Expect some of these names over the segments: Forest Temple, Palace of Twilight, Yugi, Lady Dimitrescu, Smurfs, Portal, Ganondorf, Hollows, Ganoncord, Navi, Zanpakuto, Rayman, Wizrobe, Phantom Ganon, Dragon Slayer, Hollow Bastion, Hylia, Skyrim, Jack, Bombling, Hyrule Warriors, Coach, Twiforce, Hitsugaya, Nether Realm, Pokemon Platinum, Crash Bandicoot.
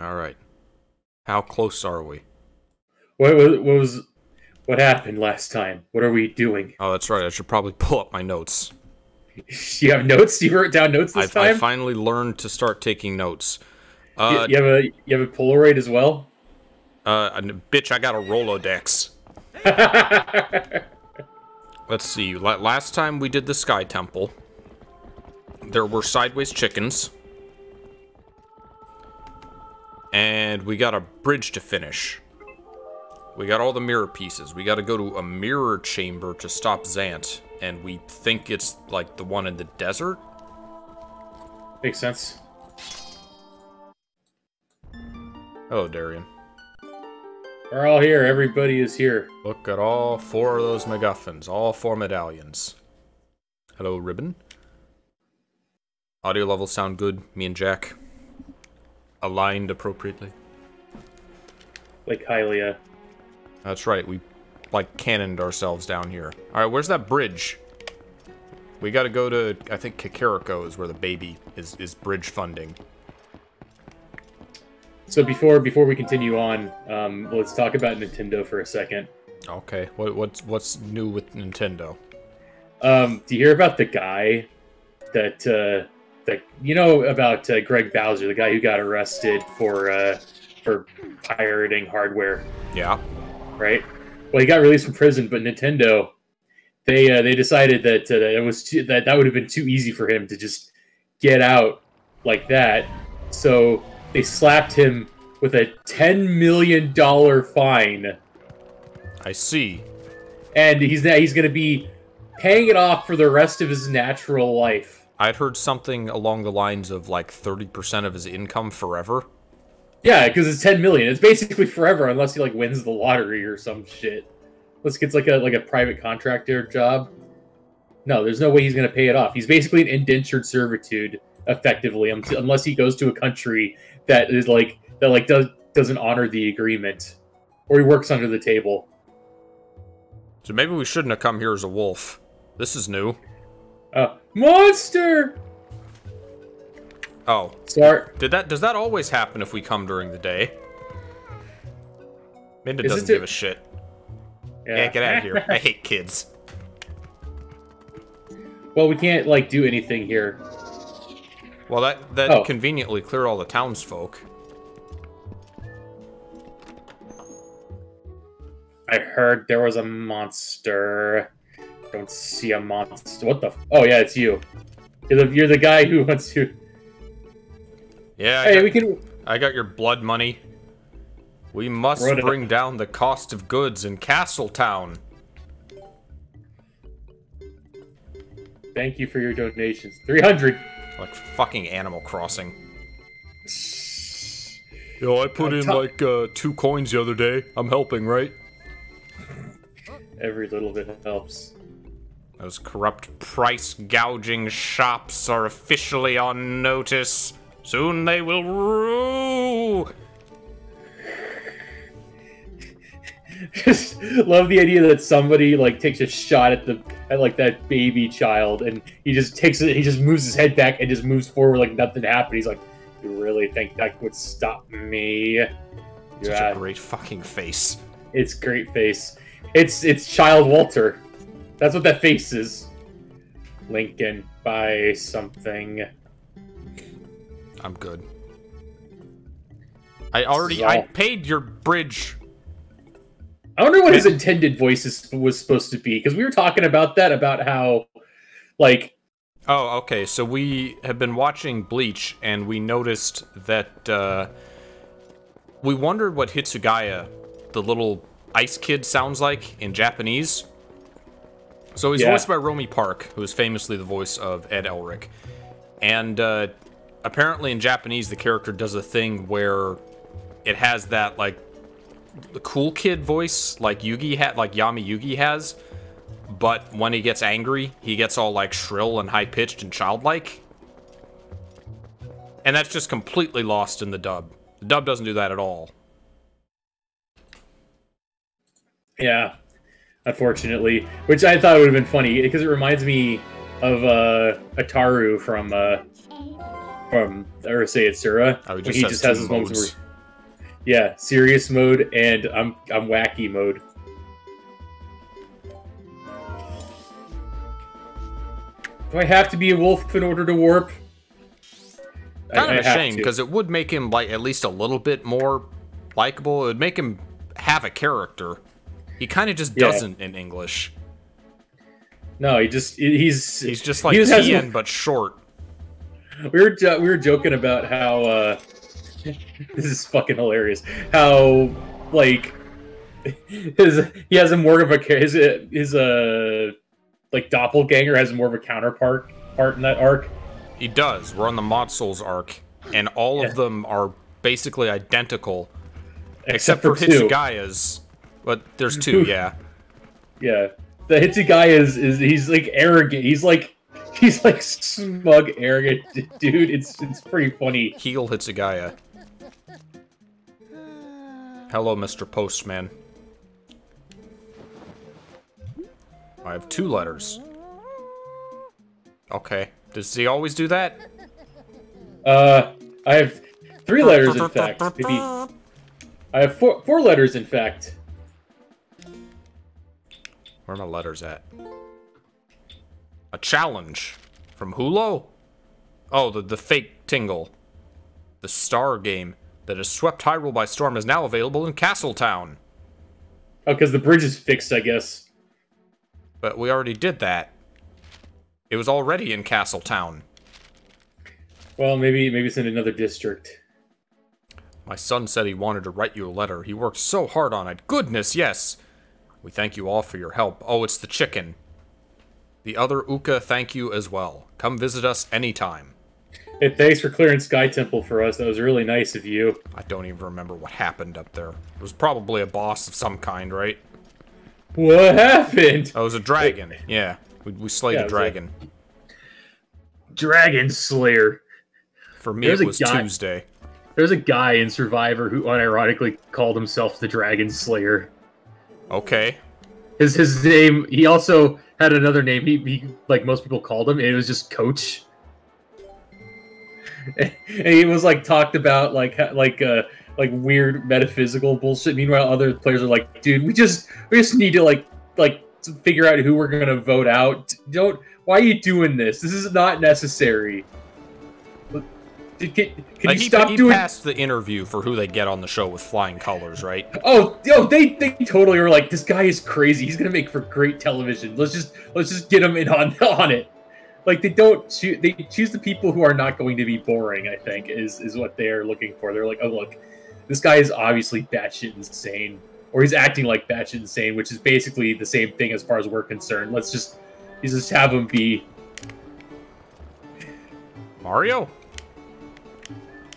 All right. How close are we? What happened last time? What are we doing? Oh, that's right. I should probably pull up my notes. You have notes? You wrote down notes this time? I finally learned to start taking notes. You have a Polaroid as well? Bitch, I got a Rolodex. Let's see. Last time we did the Sky Temple. There were sideways chickens. And we got a bridge to finish. We got all the mirror pieces. We got to go to a mirror chamber to stop Zant. And we think it's, like, the one in the desert? Makes sense. Hello, Darian. We're all here. Everybody is here. Look at all four of those MacGuffins. All four medallions. Hello, Ribbon. Audio levels sound good. Me and Jack. Aligned appropriately. Like Hylia. That's right, we, like, cannoned ourselves down here. Alright, where's that bridge? We gotta go to, I think, Kakariko is where the baby is bridge funding. So before we continue on, let's talk about Nintendo for a second. Okay, what's new with Nintendo? Do you hear about the guy that, you know about Greg Bowser, the guy who got arrested for pirating hardware? Yeah. Right? Well, he got released from prison, but Nintendo, they decided that that would have been too easy for him to just get out like that. So they slapped him with a $10 million fine. I see. And he's going to be paying it off for the rest of his natural life. I'd heard something along the lines of like 30% of his income forever. Yeah, because it's $10 million. It's basically forever, unless he like wins the lottery or some shit. Unless he gets like a private contractor job. No, there's no way he's gonna pay it off. He's basically an indentured servitude, effectively, unless he goes to a country that is like doesn't honor the agreement, or he works under the table. So maybe we shouldn't have come here as a wolf. This is new. Monster. Oh, start. Does that always happen if we come during the day? Midna doesn't give a shit. Yeah. Yeah, get out of here. I hate kids. Well, we can't like do anything here. Well, that conveniently cleared all the townsfolk. I heard there was a monster. Don't see a monster. What the? Oh yeah, it's you. You're the guy who wants to. Yeah, hey, I got your blood money. We must bring down the cost of goods in Castletown. Thank you for your donations. 300. Like fucking Animal Crossing. Yo, I put in like 2 coins the other day. I'm helping, right? Every little bit helps. Those corrupt price gouging shops are officially on notice. Soon they will rule. Just love the idea that somebody like takes a shot at that baby child, and he just takes it. He just moves his head back and just moves forward like nothing happened. He's like, "You really think that would stop me?" Such a great fucking face. It's great face. It's Child Walter. That's what that face is. Lincoln, buy something. I'm good. I paid your bridge. I wonder what his intended voice was supposed to be, because we were talking about that, about how, like... Oh, okay, so we have been watching Bleach, and we noticed that, we wondered what Hitsugaya, the little ice kid, sounds like in Japanese. So he's voiced by Romy Park, who is famously the voice of Ed Elric. And, apparently in Japanese, the character does a thing where it has that, like, the cool kid voice, like Yugi had, like Yami Yugi has, but when he gets angry, he gets all, like, shrill and high-pitched and childlike. And that's just completely lost in the dub. The dub doesn't do that at all. Yeah, unfortunately. Which I thought would have been funny, because it reminds me of, Ataru from... or say it's Sura. He just has his moments where Yeah, serious mode and I'm wacky mode. Do I have to be a wolf in order to warp? Kind of a shame, because it would make him like at least a little bit more likable. It would make him have a character. He kind of just doesn't in English. No, he just he's just like Tien but short. We were joking about how this is fucking hilarious. How like he has a more of a his doppelganger has more of a counterpart in that arc. He does. We're on the Mod Souls arc, and all of them are basically identical, except for Hitsugaya's. But there's two, yeah. Yeah. The Hitsugaya is he's like arrogant. He's like smug, arrogant dude. It's pretty funny. Heel Hitsugaya. Hello, Mr. Postman. I have two letters. Okay. Does he always do that? I have three letters, in fact. Maybe I have four letters, in fact. Where are my letters at? A challenge from Hulo? Oh, the fake Tingle. The star game that has swept Hyrule by storm is now available in Castletown. Oh, because the bridge is fixed, I guess. But we already did that. It was already in Castletown. Well, maybe it's in another district. My son said he wanted to write you a letter. He worked so hard on it. Goodness, yes. We thank you all for your help. Oh, it's the chicken. The other Uka thank you as well. Come visit us anytime. Hey, thanks for clearing Sky Temple for us. That was really nice of you. I don't even remember what happened up there. It was probably a boss of some kind, right? What happened? Oh, it was a dragon. Yeah, we slayed a dragon. Dragon Slayer. For me, it was Tuesday. There's a guy in Survivor who unironically called himself the Dragon Slayer. Okay. His name, he also had another name, he like most people called him, and it was just Coach. And he was like talked about like weird metaphysical bullshit. Meanwhile, other players are like, dude, we just need to like figure out who we're gonna vote out. Don't, why are you doing this? This is not necessary. Can you stop doing? He passed the interview for who they get on the show with flying colors, right? Oh, yo, they totally were like, this guy is crazy. He's gonna make for great television. Let's just get him in on it. Like they choose the people who are not going to be boring. I think is what they're looking for. They're like, oh look, this guy is obviously batshit insane, or he's acting like batshit insane, which is basically the same thing as far as we're concerned. Let's just have him be Mario.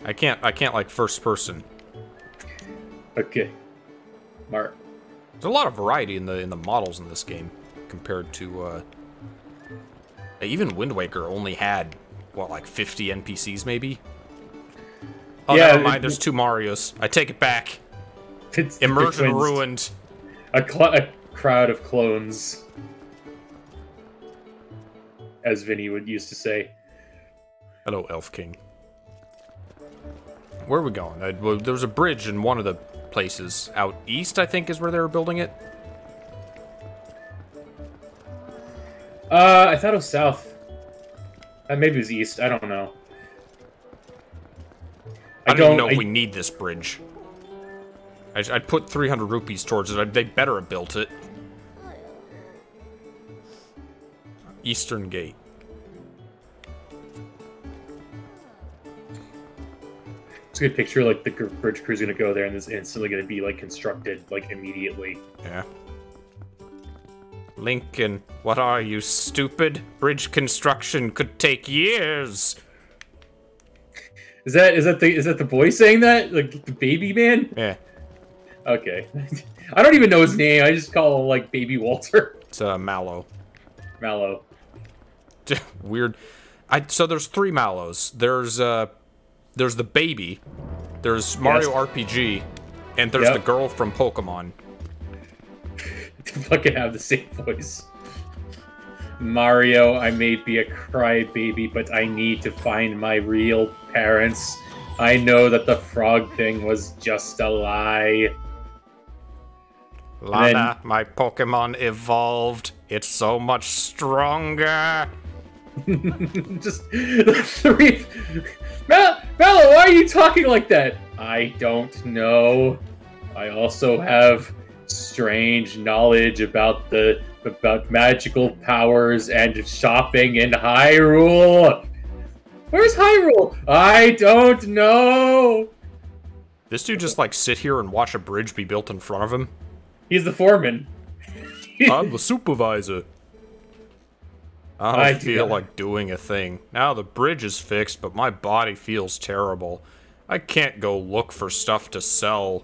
I can't like first person. Okay. Mark. There's a lot of variety in the models in this game compared to even Wind Waker only had what, like 50 NPCs maybe? Oh yeah, never mind, there's two Marios. I take it back. It's Immersion ruined. A crowd of clones. As Vinny would used to say. Hello, Elf King. Where are we going? Well, there was a bridge in one of the places. Out east, I think, is where they were building it. I thought it was south. Maybe it was east. I don't know. I don't even know if we need this bridge. I'd put 300 rupees towards it. They better have built it. Eastern Gate. A good picture, like the bridge crew's gonna go there, and it's instantly gonna be like constructed, like immediately. Yeah. Lincoln, what are you, stupid? Bridge construction could take years. Is that the boy saying that? Like the baby man? Yeah. Okay. I don't even know his name. I just call him like Baby Walter. It's Mallow. Mallow. Weird. So there's three Mallows. There's the baby, there's Mario RPG, and there's the girl from Pokémon. They fucking have the same voice. Mario, I may be a crybaby, but I need to find my real parents. I know that the frog thing was just a lie. Lana, then... my Pokemon evolved. It's so much stronger. Just the three. Mallow, why are you talking like that? I don't know. I also have strange knowledge about the magical powers and shopping in Hyrule. Where's Hyrule? I don't know. This dude just like sit here and watch a bridge be built in front of him. He's the foreman. I'm the supervisor. I feel like doing a thing. Now the bridge is fixed, but my body feels terrible. I can't go look for stuff to sell.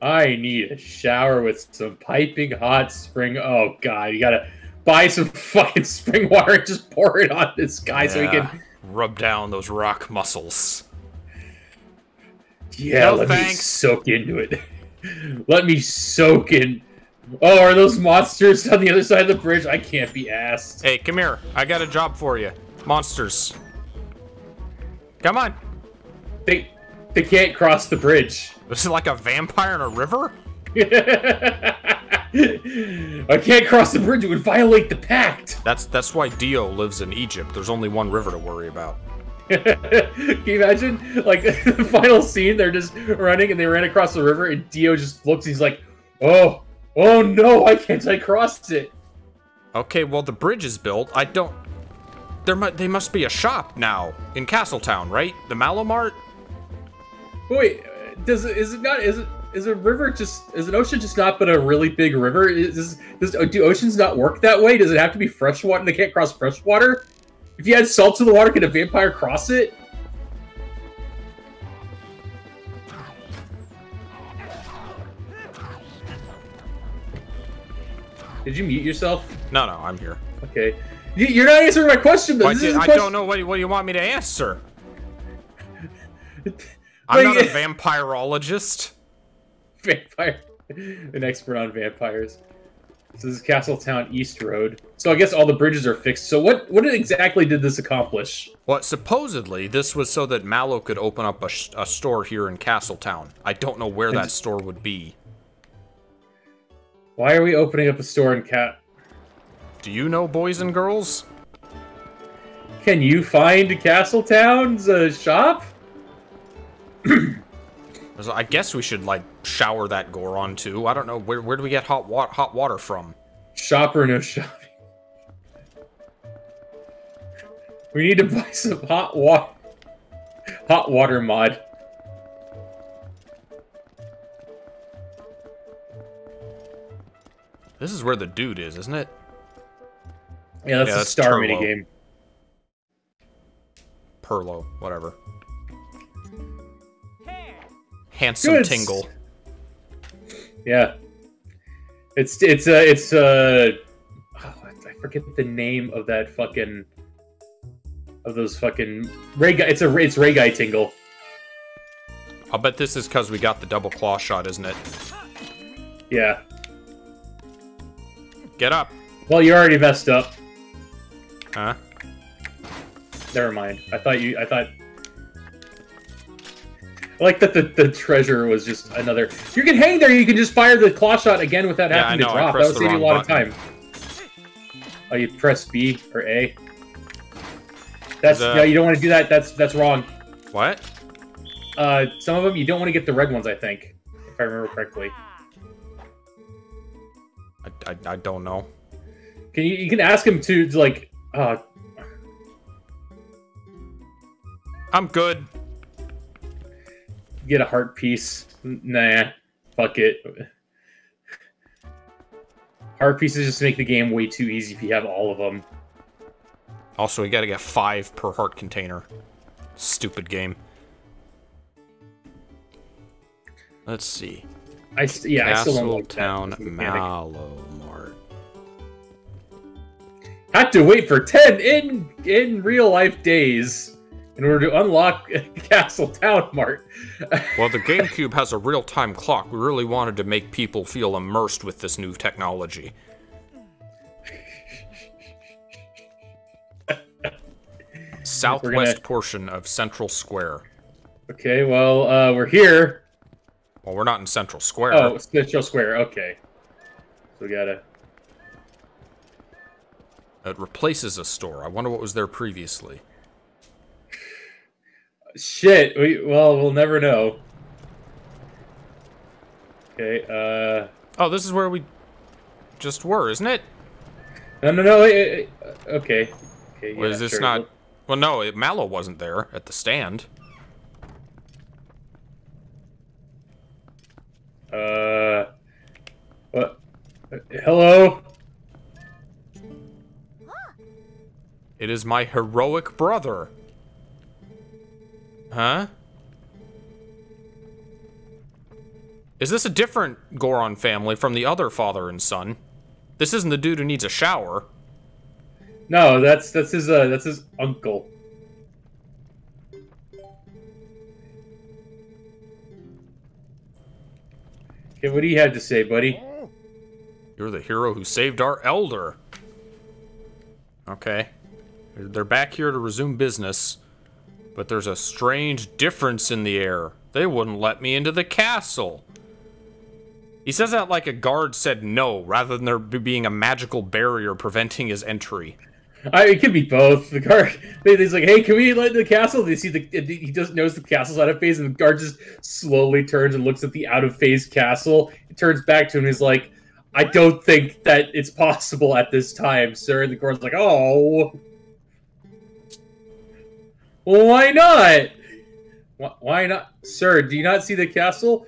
I need a shower with some piping hot spring. Oh god, you gotta buy some fucking spring water and just pour it on this guy so he can rub down those rock muscles. Yeah, no, let me soak into it. Let me soak in. Oh, are those monsters on the other side of the bridge? I can't be asked. Hey, come here. I got a job for you. Monsters. Come on. They can't cross the bridge. This is like a vampire in a river? I can't cross the bridge. It would violate the pact. That's why Dio lives in Egypt. There's only one river to worry about. Can you imagine? Like, the final scene, they're just running and they ran across the river and Dio just looks and he's like, oh, oh no, why can't I cross it? Okay, well, the bridge is built. I don't... They must be a shop now in Castletown, right? The Mallow Mart? Wait, is a river just... Is an ocean just not but a really big river? Do oceans not work that way? Does it have to be freshwater? They can't cross freshwater? If you had salt to the water, could a vampire cross it? Did you mute yourself? No, no, I'm here. Okay. You're not answering my question, though. I don't know what you want me to answer. I'm not a vampirologist. Vampire. An expert on vampires. So this is Castletown East Road. So I guess all the bridges are fixed. So what exactly did this accomplish? Well, supposedly this was so that Mallow could open up a store here in Castletown. I don't know where that store would be. Why are we opening up a store in Cat? Do you know, boys and girls? Can you find Castletown's shop? I guess we should, like, shower that Goron, too. I don't know. Where do we get hot water from? Shop or no shopping? We need to buy some hot water. Hot water mod. This is where the dude is, isn't it? Yeah, that's the star minigame. Perlo, whatever. Handsome Good. Tingle. Yeah, oh, I forget the name of that fucking Ray Guy. It's Ray Guy Tingle. I'll bet this is because we got the double claw shot, isn't it? Yeah. Get up. Well, you already messed up. Huh? Never mind. I thought. I like that the treasure was just another... You can hang there, you can just fire the claw shot again without having to drop. That would save you a lot of time. Oh, you press B or A. That's... Yeah, you don't want to do that. That's wrong. What? Some of them, you don't want to get the red ones, I think. If I remember correctly. I don't know. Can you can ask him to like... I'm good. Get a heart piece. Nah, fuck it. Heart pieces just make the game way too easy if you have all of them. Also, you gotta get 5 per heart container. Stupid game. Let's see. I still don't like Castletown Mallow Mart. Had to wait for 10 in real life days in order to unlock Castletown Mart. Well, the GameCube has a real-time clock. We really wanted to make people feel immersed with this new technology. Southwest portion of Central Square. Okay, well, we're here. Well, we're not in Central Square. Oh, Central Square, okay. So we gotta... It replaces a store. I wonder what was there previously. Shit, we'll never know. Okay, Oh, this is where we just were, isn't it? No, okay. Okay. Well, yeah, is this sure. Not... Well, no, Mallow wasn't there at the stand. What? Hello? It is my heroic brother. Huh? Is this a different Goron family from the other father and son? This isn't the dude who needs a shower. No, that's his uncle. Okay, what do you have to say, buddy? You're the hero who saved our elder. Okay. They're back here to resume business, but there's a strange difference in the air. They wouldn't let me into the castle. He says that like a guard said no, rather than there being a magical barrier preventing his entry. It could be both. The guard, he's like, "Hey, can we let the castle?" They see he doesn't notice the castle's out of phase, and the guard just slowly turns and looks at the out of phase castle. It turns back to him. And he's like, "I don't think that it's possible at this time, sir." And the guard's like, "Oh, well, why not? Why not, sir? Do you not see the castle?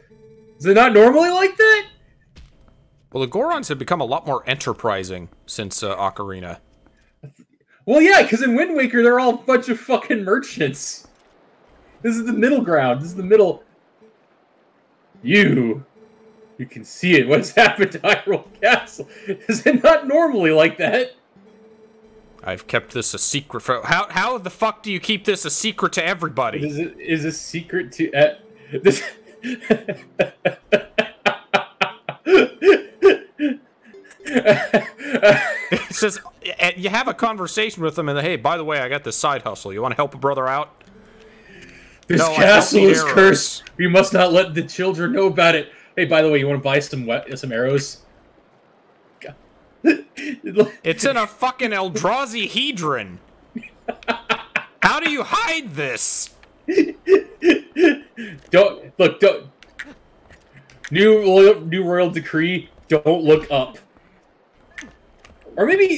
Is it not normally like that?" Well, the Gorons have become a lot more enterprising since Ocarina. Well, yeah, because in Wind Waker, they're all a bunch of fucking merchants. This is the middle ground. This is the middle... You can see it. What's happened to Hyrule Castle? Is it not normally like that? I've kept this a secret for... How the fuck do you keep this a secret to everybody? This is a secret to... this... It says you have a conversation with them and hey, by the way, I got this side hustle. You want to help a brother out? This castle is cursed. You must not let the children know about it. Hey, by the way, you want to buy some arrows? It's in a fucking Eldrazi hedron. How do you hide this? Don't look. New royal decree. Don't look up. Or maybe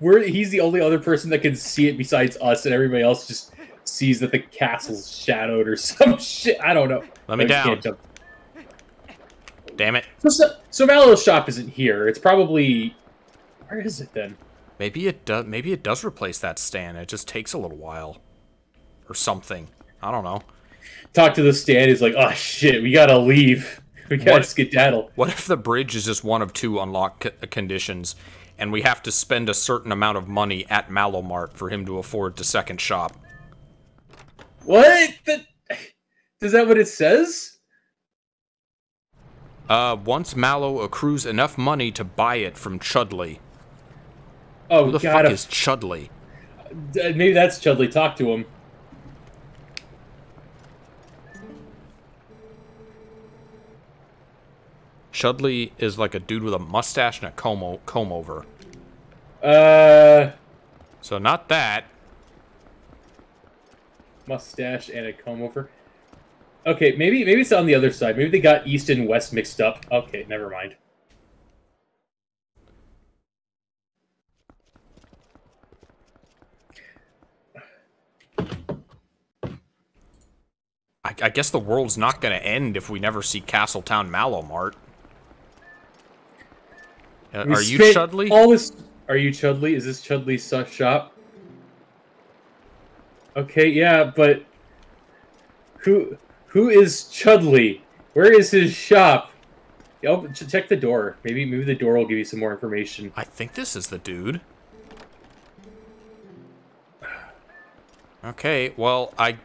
he's the only other person that can see it besides us, and everybody else just sees that the castle's shadowed or some shit. I don't know. Let me down. Damn it. So Mallow's shop isn't here. It's probably where is it then? Maybe it does replace that stand. It just takes a little while. Or something. I don't know. Talk to the stand. He's like, oh, shit, we gotta leave. We gotta skedaddle. What if the bridge is just one of two unlock conditions, and we have to spend a certain amount of money at Mallow Mart for him to afford the second shop? What? Is that what it says? Once Mallow accrues enough money to buy it from Chudley. Oh, who the fuck is Chudley? Maybe that's Chudley. Talk to him. Chudley is like a dude with a mustache and a comb over. So not that. Mustache and a comb over. Okay, maybe it's on the other side. Maybe they got East and West mixed up. Okay, never mind. I guess the world's not going to end if we never see Castletown Mallow Mart. Are you Chudley? Are you Chudley? Is this Chudley's shop? Okay, yeah, but who is Chudley? Where is his shop? Yo, check the door. Maybe the door will give you some more information. I think this is the dude. Okay, well, I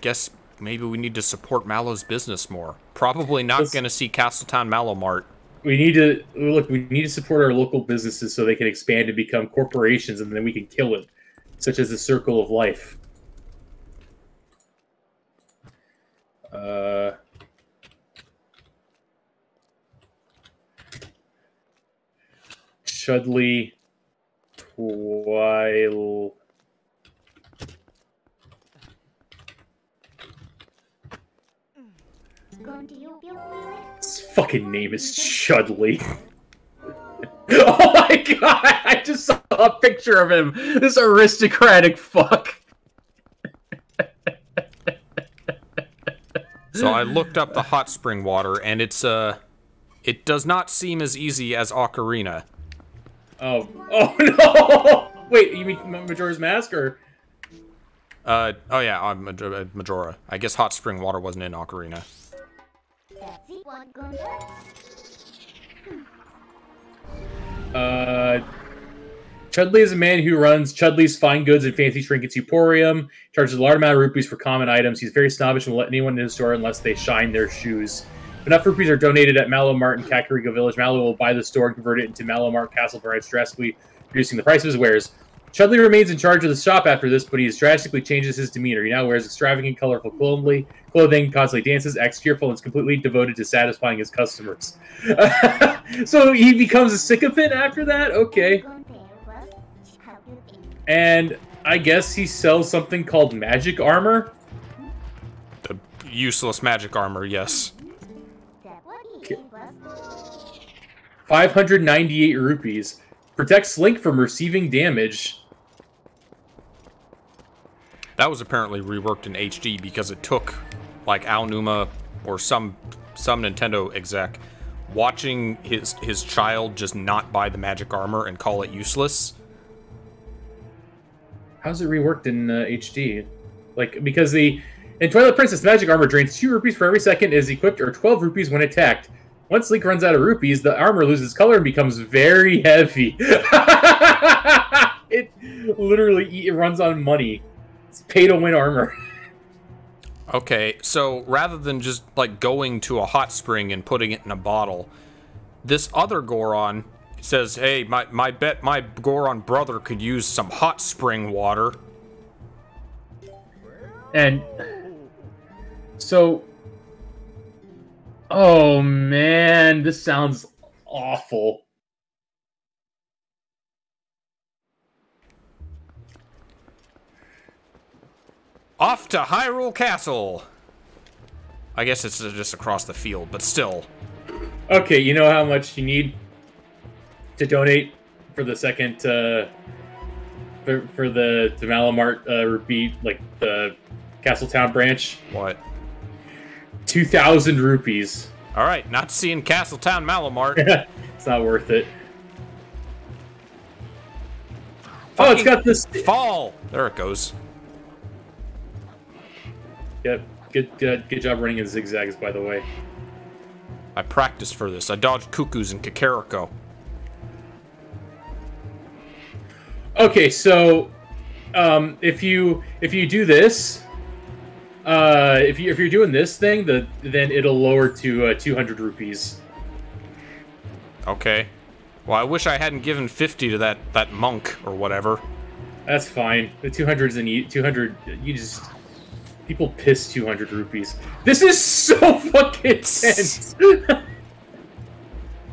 guess maybe we need to support Mallow's business more. Probably not going to see Castletown Mallow Mart. We need to support our local businesses so they can expand and become corporations, and then we can kill it, such as the circle of life. Chudley, Twile. His fucking name is Chudley. Oh my god! I just saw a picture of him. This aristocratic fuck. So I looked up the hot spring water, and it's it does not seem as easy as Ocarina. Oh, oh no! Wait, you mean Majora's Mask or? Oh yeah, Majora. I guess hot spring water wasn't in Ocarina. Chudley is a man who runs Chudley's Fine Goods and Fancy Trinkets Emporium. Charges a large amount of rupees for common items. He's very snobbish and will let anyone in his store unless they shine their shoes. If enough rupees are donated at Mallow Mart in Kakariko Village, Mallow will buy the store and convert it into Mallow Mart Castle for drastically reducing the price of his wares. Chudley remains in charge of the shop after this, but he drastically changes his demeanor. He now wears extravagant, colorful clothing, constantly dances, acts cheerful, and is completely devoted to satisfying his customers. So he becomes a sycophant after that? Okay. And I guess he sells something called magic armor? The useless magic armor, yes. Okay. 598 rupees. Protects Link from receiving damage. That was apparently reworked in HD because it took, like, Aonuma or some Nintendo exec watching his child just not buy the magic armor and call it useless. How's it reworked in HD? Like, because in Twilight Princess, the magic armor drains 2 rupees for every second it is equipped, or 12 rupees when attacked. Once Link runs out of rupees, the armor loses color and becomes very heavy. It runs on money. It's pay-to-win armor. Okay, so rather than just, like, going to a hot spring and putting it in a bottle, this other Goron says, hey, my Goron brother could use some hot spring water. And so... Oh, man, this sounds awful. Off to Hyrule Castle. I guess it's just across the field, but still. Okay, you know how much you need to donate for the second, for the Mallow Mart, repeat, like, the Castletown branch? What? 2,000 rupees. All right, not seeing Castletown Mallow Mart. It's not worth it. Fucking oh, it's got this fall. There it goes. Yep. Good job running in zigzags, by the way. I practiced for this. I dodged cuckoos in Kakariko. Okay, so if you do this. If you're doing this thing, then it'll lower to 200 rupees. Okay. Well, I wish I hadn't given 50 to that monk or whatever. That's fine. The 200's in 200. You just people piss 200 rupees. This is so fucking tense.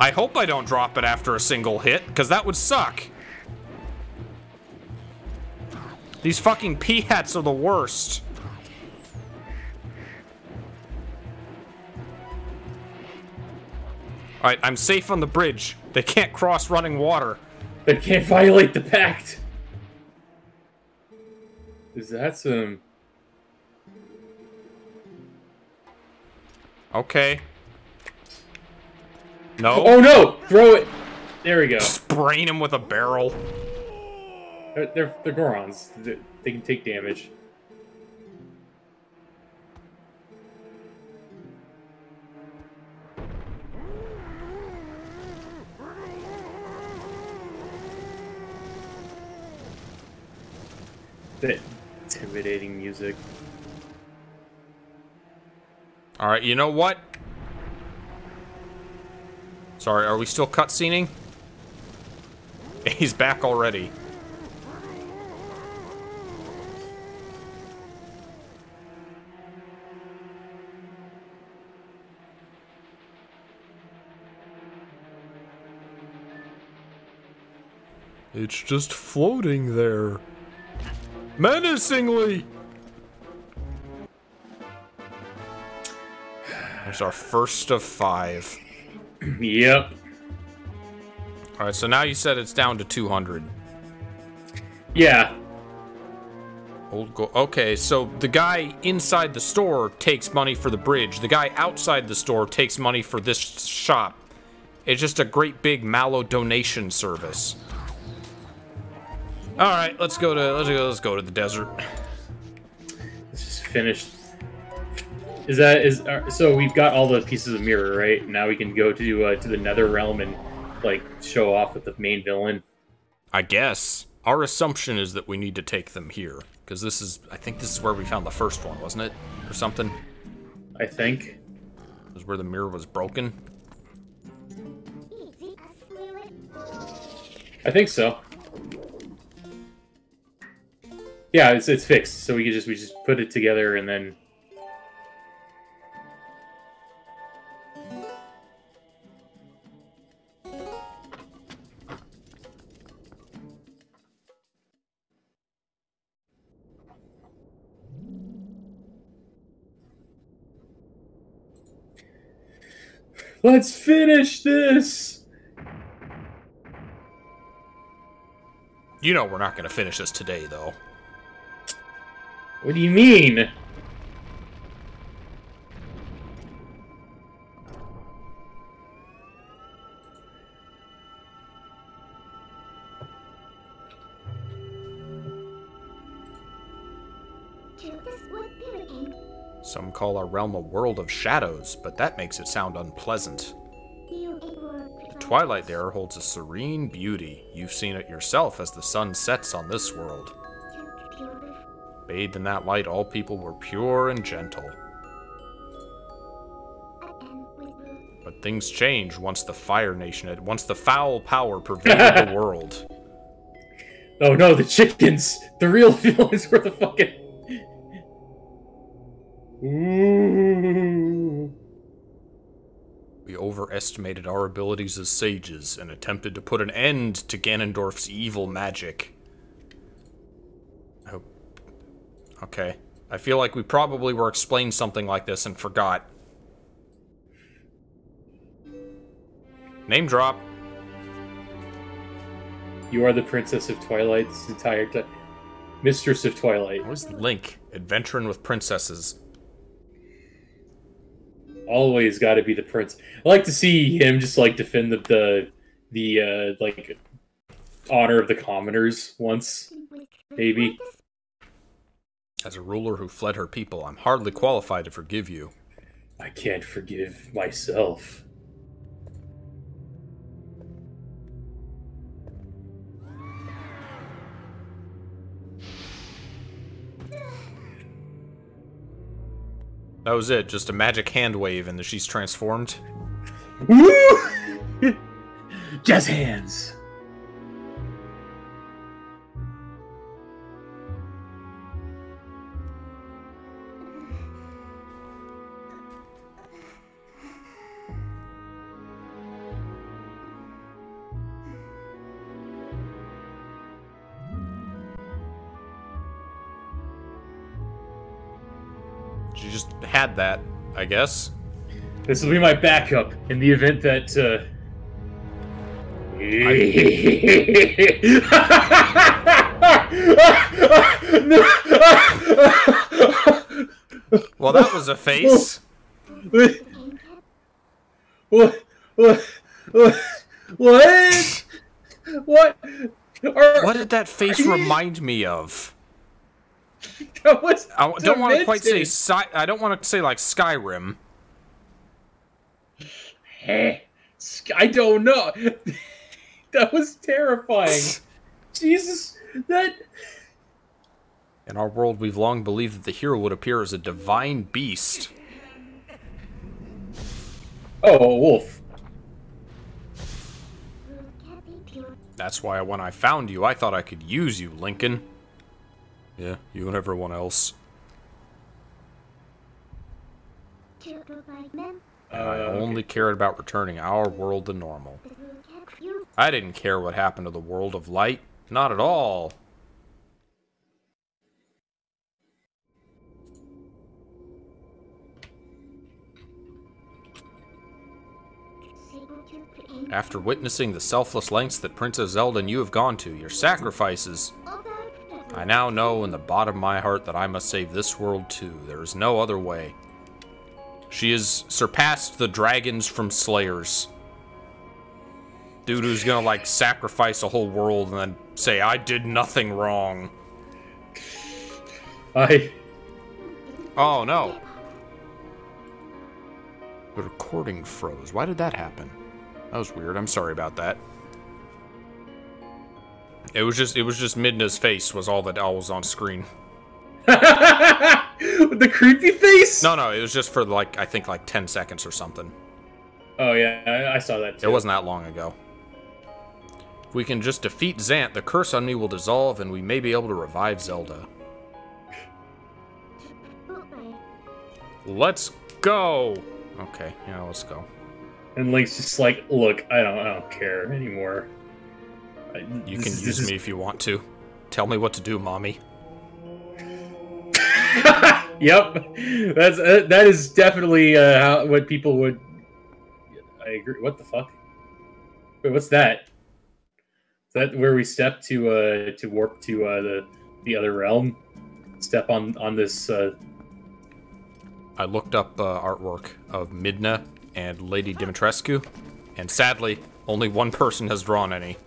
I hope I don't drop it after a single hit, because that would suck. These fucking pea hats are the worst. Alright, I'm safe on the bridge. They can't cross running water. They can't violate the pact. Is that some... Okay. No. Oh no! Throw it! There we go. Just brain him with a barrel. They're Gorons. They can take damage. That intimidating music. Alright, you know what? Sorry, are we still cutscening? He's back already. It's just floating there. Menacingly! There's our first of 5. Yep. Alright, so now you said it's down to 200. Yeah. Old gold. Okay, so the guy inside the store takes money for the bridge. The guy outside the store takes money for this shop. It's just a great big Mallow donation service. All right, let's go to the desert. Let's just finish. So we've got all the pieces of mirror, right? Now we can go to the Nether Realm and like show off with the main villain. I guess our assumption is that we need to take them here because this is, I think this is where we found the first one, wasn't it, or something? I think. This is where the mirror was broken. I think so. Yeah, it's fixed, so we just put it together and then. Let's finish this. You know we're not going to finish this today, though. What do you mean? Some call our realm a world of shadows, but that makes it sound unpleasant. The twilight there holds a serene beauty. You've seen it yourself as the sun sets on this world. Bathed in that light, all people were pure and gentle. But things changed once the Fire Nation had... Once the foul power pervaded the world. Oh no, the chickens! The real villains were the fucking... Ooh. We overestimated our abilities as sages and attempted to put an end to Ganondorf's evil magic. Okay. I feel like we probably were explained something like this and forgot. Name drop. You are the Princess of Twilight this entire time. Mistress of Twilight. Where's Link? Adventuring with princesses. Always got to be the prince. I like to see him just like defend the honor of the commoners once, maybe. As a ruler who fled her people, I'm hardly qualified to forgive you. I can't forgive myself. That was it, just a magic hand wave and she's transformed. Woo! Jazz hands! Had that, I guess. This will be my backup in the event that, Well, that was a face. What? What? What did that face remind me of? I don't want to quite say. I don't want to say like Skyrim. Hey, I don't know. That was terrifying. Jesus, that. In our world, we've long believed that the hero would appear as a divine beast. Oh, a wolf. That's why when I found you, I thought I could use you, Lincoln. Yeah, you and everyone else. And I only cared about returning our world to normal. I didn't care what happened to the world of light. Not at all. After witnessing the selfless lengths that Princess Zelda and you have gone to, your sacrifices, I now know in the bottom of my heart that I must save this world too. There is no other way. She has surpassed the dragons from Slayers. Dude who's gonna, like, sacrifice a whole world and then say, I did nothing wrong. Oh, no. The recording froze. Why did that happen? That was weird. I'm sorry about that. It was just Midna's face was all that was on screen. The creepy face? No, it was just for, like, I think, like, 10 seconds or something. Oh, yeah, I saw that, too. It wasn't that long ago. If we can just defeat Zant, the curse on me will dissolve, and we may be able to revive Zelda. Let's go! Okay, yeah, let's go. And Link's just like, look, I don't care anymore. You can use me if you want to. Tell me what to do, mommy. Yep, that is definitely what people would. I agree. What the fuck? Wait, what's that? Is that where we step to warp to the other realm? Step on this. I looked up artwork of Midna and Lady Dimitrescu, and sadly, only one person has drawn any.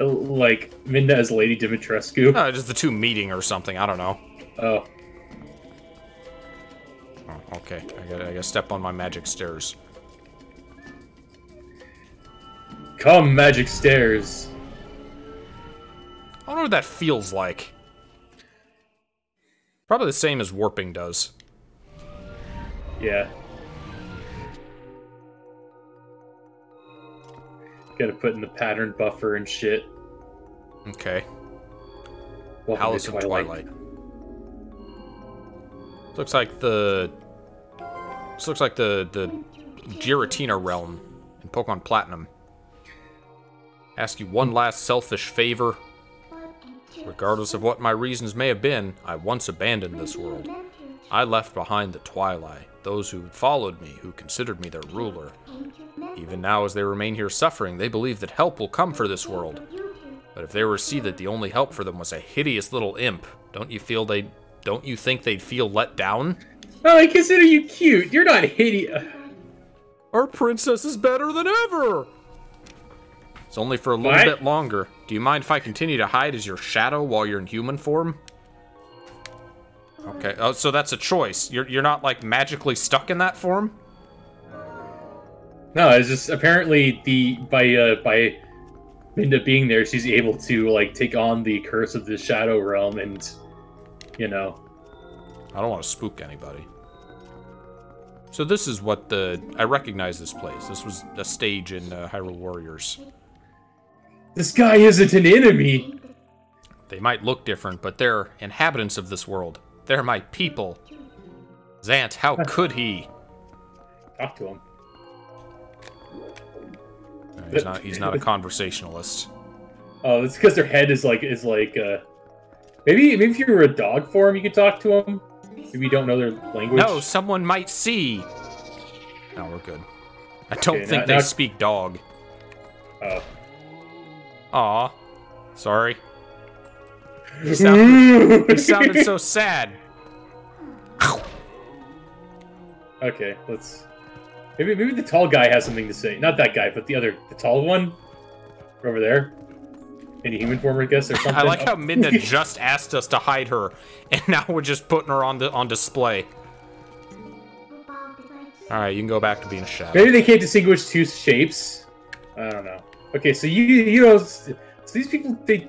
Like, Midna as Lady Dimitrescu? No, just the two meeting or something, I don't know. Oh, okay, I gotta step on my magic stairs. Come, magic stairs! I don't know what that feels like. Probably the same as warping does. Yeah. Gotta put in the pattern buffer and shit. Okay. Palace of Twilight. This looks like the Giratina realm in Pokemon Platinum. Ask you one last selfish favor. Regardless of what my reasons may have been, I once abandoned this world. I left behind the Twilight, those who followed me, who considered me their ruler. Even now, as they remain here suffering, they believe that help will come for this world. But if they were to see that the only help for them was a hideous little imp, don't you think they'd feel let down? Well, I consider you cute. You're not hideous. Our princess is better than ever. It's only for a little bit longer. Do you mind if I continue to hide as your shadow while you're in human form? Okay. Oh, so that's a choice. You're not, like, magically stuck in that form? No, it's just apparently by Midna being there, she's able to, like, take on the curse of the Shadow Realm and, you know. I don't want to spook anybody. So this is what I recognize this place. This was a stage in Hyrule Warriors. This guy isn't an enemy! They might look different, but they're inhabitants of this world. They're my people. Zant, how could he? Talk to him. He's not a conversationalist. Oh, it's because their head is like maybe if you were a dog form, you could talk to them. Maybe you don't know their language. No, someone might see. No, we're good. I don't think they speak dog. Oh. Aw. Sorry. He sounded so sad. Okay, let's. Maybe the tall guy has something to say. Not that guy, but the tall one over there. In human form, I guess, or something. I like how Midna just asked us to hide her, and now we're just putting her on display. All right, you can go back to being a shadow. Maybe they can't distinguish two shapes. I don't know. Okay, so you know, so these people they.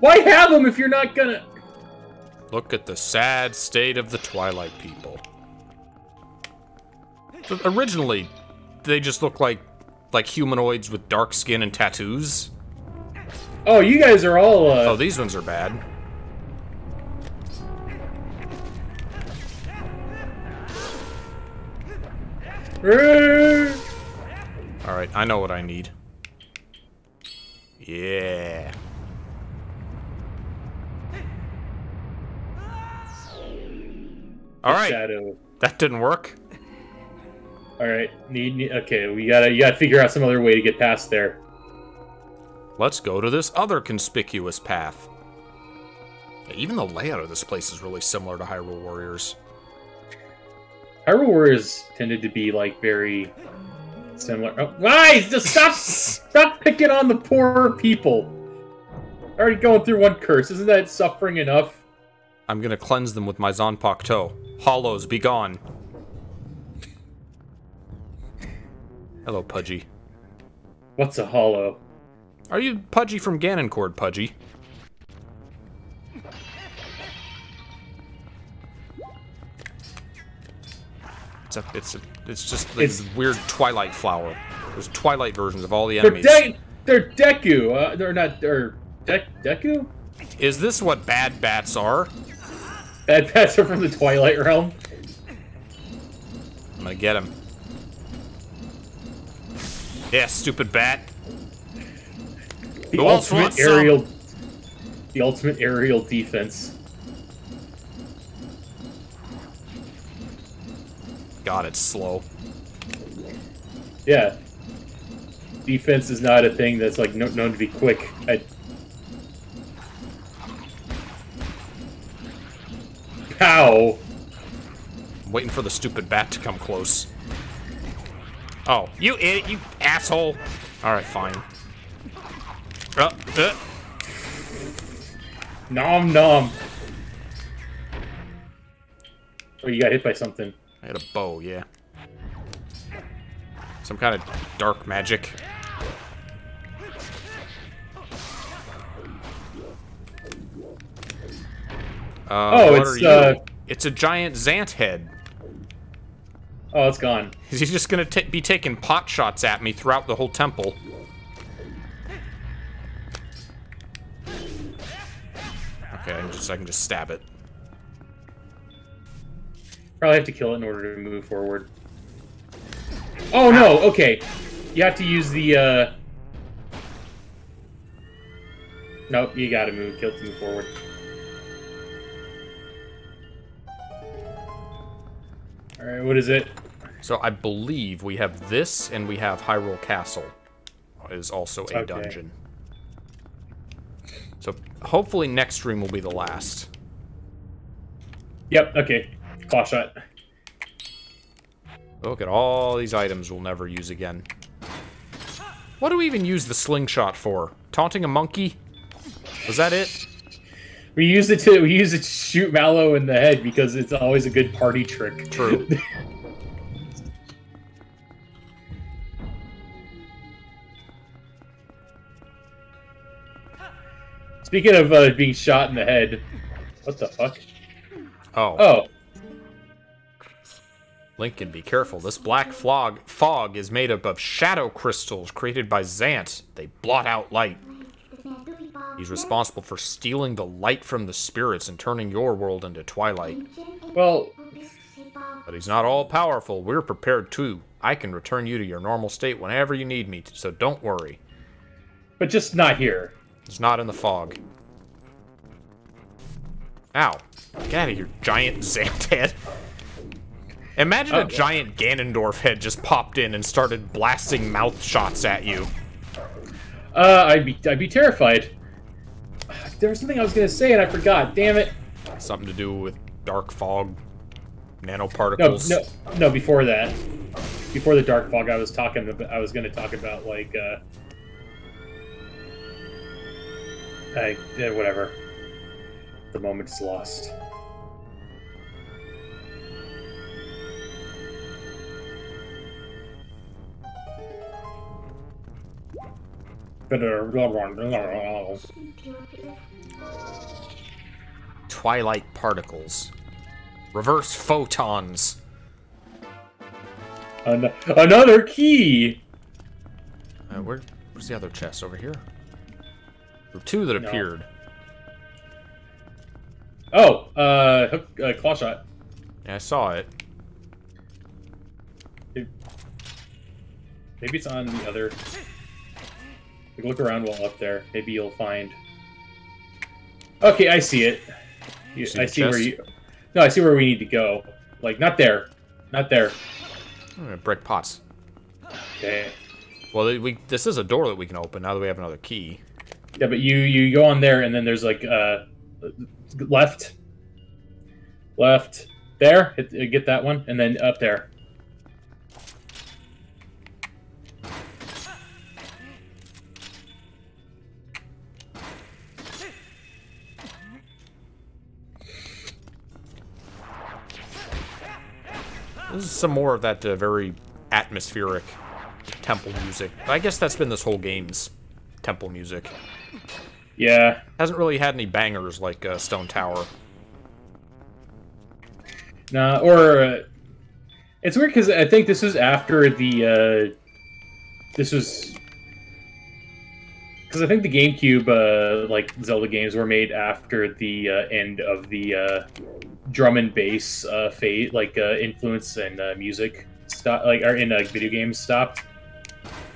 Why have them if you're not gonna? Look at the sad state of the Twilight people. Originally, they just look like humanoids with dark skin and tattoos. Oh, you guys are all, Oh, these ones are bad. Alright, I know what I need. Yeah. All right. Shadow. That didn't work. All right. Okay, you gotta figure out some other way to get past there. Let's go to this other conspicuous path. Even the layout of this place is really similar to Hyrule Warriors. Hyrule Warriors tended to be like very similar. Oh, guys, just stop, stop picking on the poorer people. Already going through one curse. Isn't that suffering enough? I'm gonna cleanse them with my Zanpakuto toe. Hollows, be gone. Hello, Pudgy. What's a hollow? Are you Pudgy from Ganoncord, Pudgy? It's just like this weird Twilight flower. There's Twilight versions of all the enemies. They're Deku. They're Deku? Is this what bad bats are? Bad bats are from the Twilight realm. I'm gonna get him. Yeah, stupid bat. The ultimate aerial defense. God, it's slow. Yeah. Defense is not a thing that's like known to be quick. Pow! I'm waiting for the stupid bat to come close. Oh, you idiot, you asshole! Alright, fine. Nom nom! Oh, you got hit by something. I got a bow, yeah. Some kind of dark magic. Oh, it's a giant Zant head. Oh, it's gone. He's just gonna be taking pot shots at me throughout the whole temple. Okay, I can just stab it. Probably have to kill it in order to move forward. Oh no, okay. You have to use the Nope, you gotta kill it to move forward. Alright, what is it? So I believe we have this and we have Hyrule Castle. It is also a dungeon. So hopefully next stream will be the last. Yep, okay. Claw shot. Look at all these items we'll never use again. What do we even use the slingshot for? Taunting a monkey? Was that it? We use it to shoot Mallow in the head because it's always a good party trick. True. Speaking of being shot in the head, what the fuck? Oh. Oh. Lincoln, be careful. This black fog is made up of shadow crystals created by Zant. They blot out light. He's responsible for stealing the light from the spirits and turning your world into twilight. Well... But he's not all-powerful. We're prepared, too. I can return you to your normal state whenever you need me, so don't worry. But just not here. It's not in the fog. Ow. Get out of here, giant Zant head. Imagine a giant Ganondorf head just popped in and started blasting mouth shots at you. I'd be terrified. There was something I was gonna say and I forgot. Damn it. Something to do with dark fog, nanoparticles. No. Before that, before the dark fog, I was gonna talk about like whatever. The moment's lost. Twilight particles. Reverse photons. Another key! Where's the other chest? Over here? There were two that appeared. Oh! Claw shot. Yeah, I saw it. Maybe it's on the other... Like, look around while up there. Maybe you'll find... Okay, I see it. You, see I see chest? Where you... No, I see where we need to go. Like, not there. Not there. Brick pots. Okay. Well, this is a door that we can open now that we have another key. Yeah, but you go on there, and then there's, like, left. Left. There. Get that one. And then up there. This is some more of that very atmospheric temple music. I guess that's been this whole game's temple music. Yeah. Hasn't really had any bangers like Stone Tower. Nah, or... it's weird because I think this is after the... this was... Because I think the GameCube, like, Zelda games were made after the end of the... drum and bass fade, like influence and music stop, like are in video games stopped.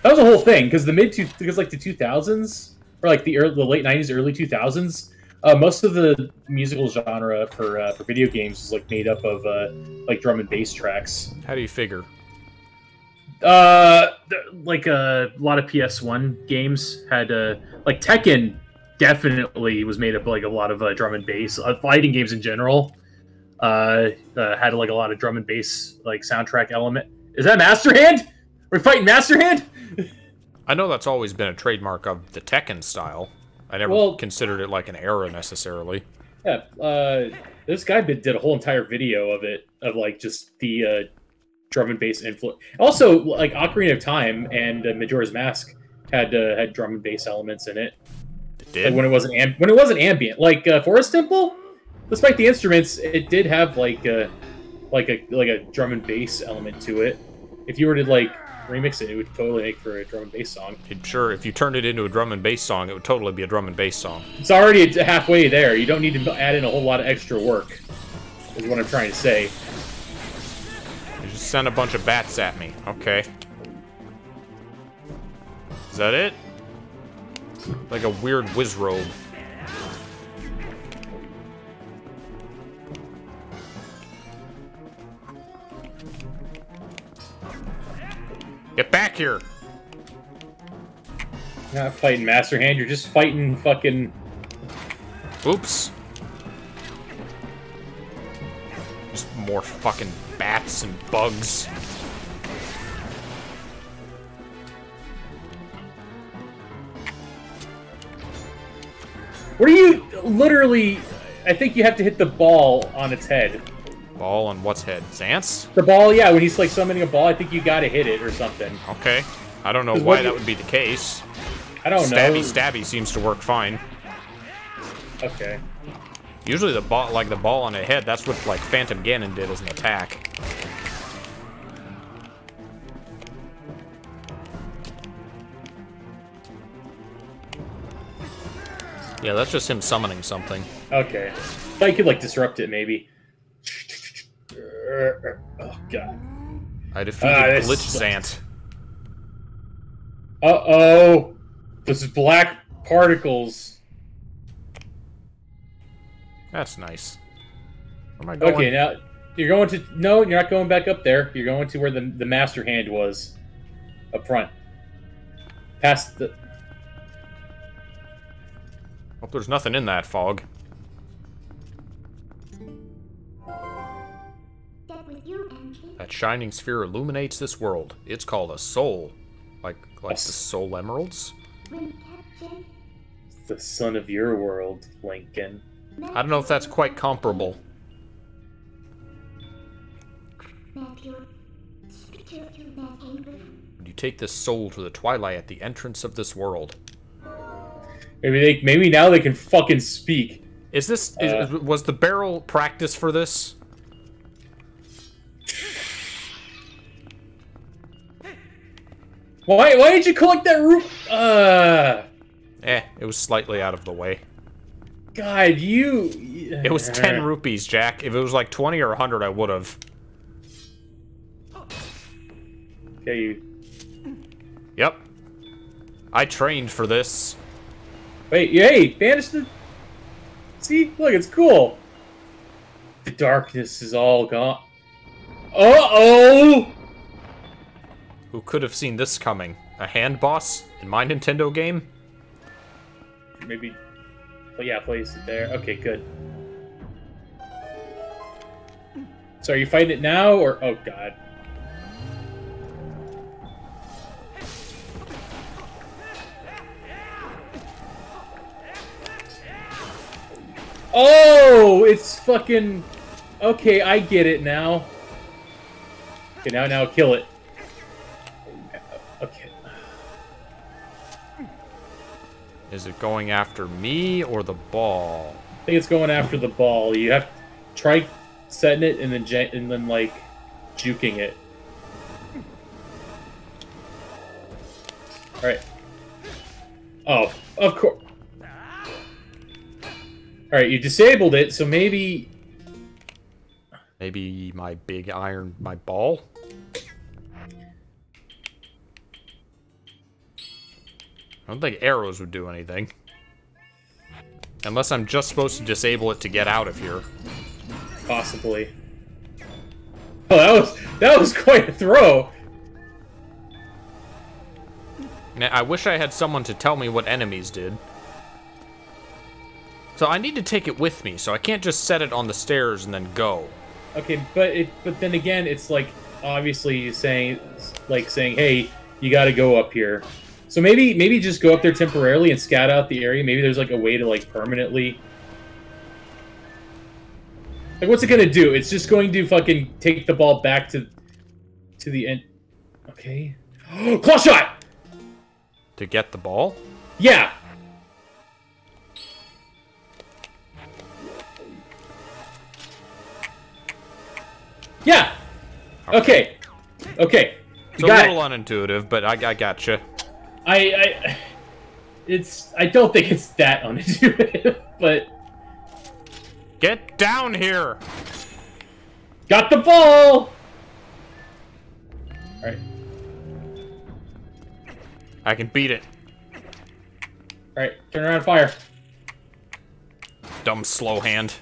That was a whole thing because like the 2000s or like the late 90s, early 2000s, most of the musical genre for video games was like made up of like drum and bass tracks. How do you figure? Like a lot of PS1 games had like Tekken definitely was made up of like a lot of drum and bass. Fighting games in general. Had like a lot of drum and bass like soundtrack element. Is that Master Hand? We're fighting Master Hand? I know that's always been a trademark of the Tekken style. I never considered it like an era necessarily. Yeah, this guy did a whole entire video of it, of like just the drum and bass influence. Also, like Ocarina of Time and Majora's Mask had drum and bass elements in it. It did. Like, when it wasn't ambient, like Forest Temple. Despite the instruments, it did have like a drum and bass element to it. If you were to like remix it, it would totally make for a drum and bass song. Sure, if you turned it into a drum and bass song, it would totally be a drum and bass song. It's already halfway there. You don't need to add in a whole lot of extra work, is what I'm trying to say. You just sent a bunch of bats at me. Okay. Is that it? Like a weird wizrobe. Get back here! You're not fighting Master Hand, you're just fighting fucking... Oops. Just more fucking bats and bugs. What are you... Literally... I think you have to hit the ball on its head. Ball on what's head? Zant's? The ball, yeah. When he's like summoning a ball, I think you gotta hit it or something. Okay. I don't know why that would be the case. I don't know. Stabby seems to work fine. Okay. Usually the ball on a head, that's what like Phantom Ganon did as an attack. Yeah, that's just him summoning something. Okay. I could like disrupt it maybe. Oh god! I defeated Bleach Zant. Uh oh! This is black particles. That's nice. Where am I going? Okay, now you're going to no. You're not going back up there. You're going to where the Master Hand was, up front. Past the. Hope there's nothing in that fog. That shining sphere illuminates this world. It's called a soul. Like the soul emeralds? It's the son of your world, Lincoln. I don't know if that's quite comparable. You take this soul to the twilight at the entrance of this world. Maybe now they can fucking speak. Is this... was the barrel practice for this? Why did you collect that root? It was slightly out of the way. God, you... It was 10 rupees, Jack. If it was like 20 or 100, I would've. Okay, you... Yep. I trained for this. Wait, hey, banish the... See? Look, it's cool. The darkness is all gone. Uh-oh! Who could have seen this coming? A hand boss in my Nintendo game? Maybe... Well, yeah, place it there. Okay, good. So are you fighting it now, or... Oh, God. Oh, it's fucking... Okay, I get it now. Okay, now kill it. Okay. Is it going after me or the ball? I think it's going after the ball. You have to try setting it and then like juking it. All right. Oh, of course. All right, you disabled it, so maybe. Maybe my big iron, my ball. I don't think arrows would do anything. Unless I'm just supposed to disable it to get out of here. Possibly. Oh, that was quite a throw. Now, I wish I had someone to tell me what enemies did. So I need to take it with me, so I can't just set it on the stairs and then go. Okay, but then again, it's like obviously saying hey, you got to go up here. So maybe just go up there temporarily and scout out the area. Maybe there's like a way to like permanently. Like what's it gonna do? It's just going to fucking take the ball back to the end. Okay. Claw shot! To get the ball? Yeah. Yeah. Okay. Okay. It's a little unintuitive, but I gotcha. I don't think it's that unintuitive, but... Get down here! Got the ball! Alright. I can beat it. Alright, turn around and fire. Dumb slow hand.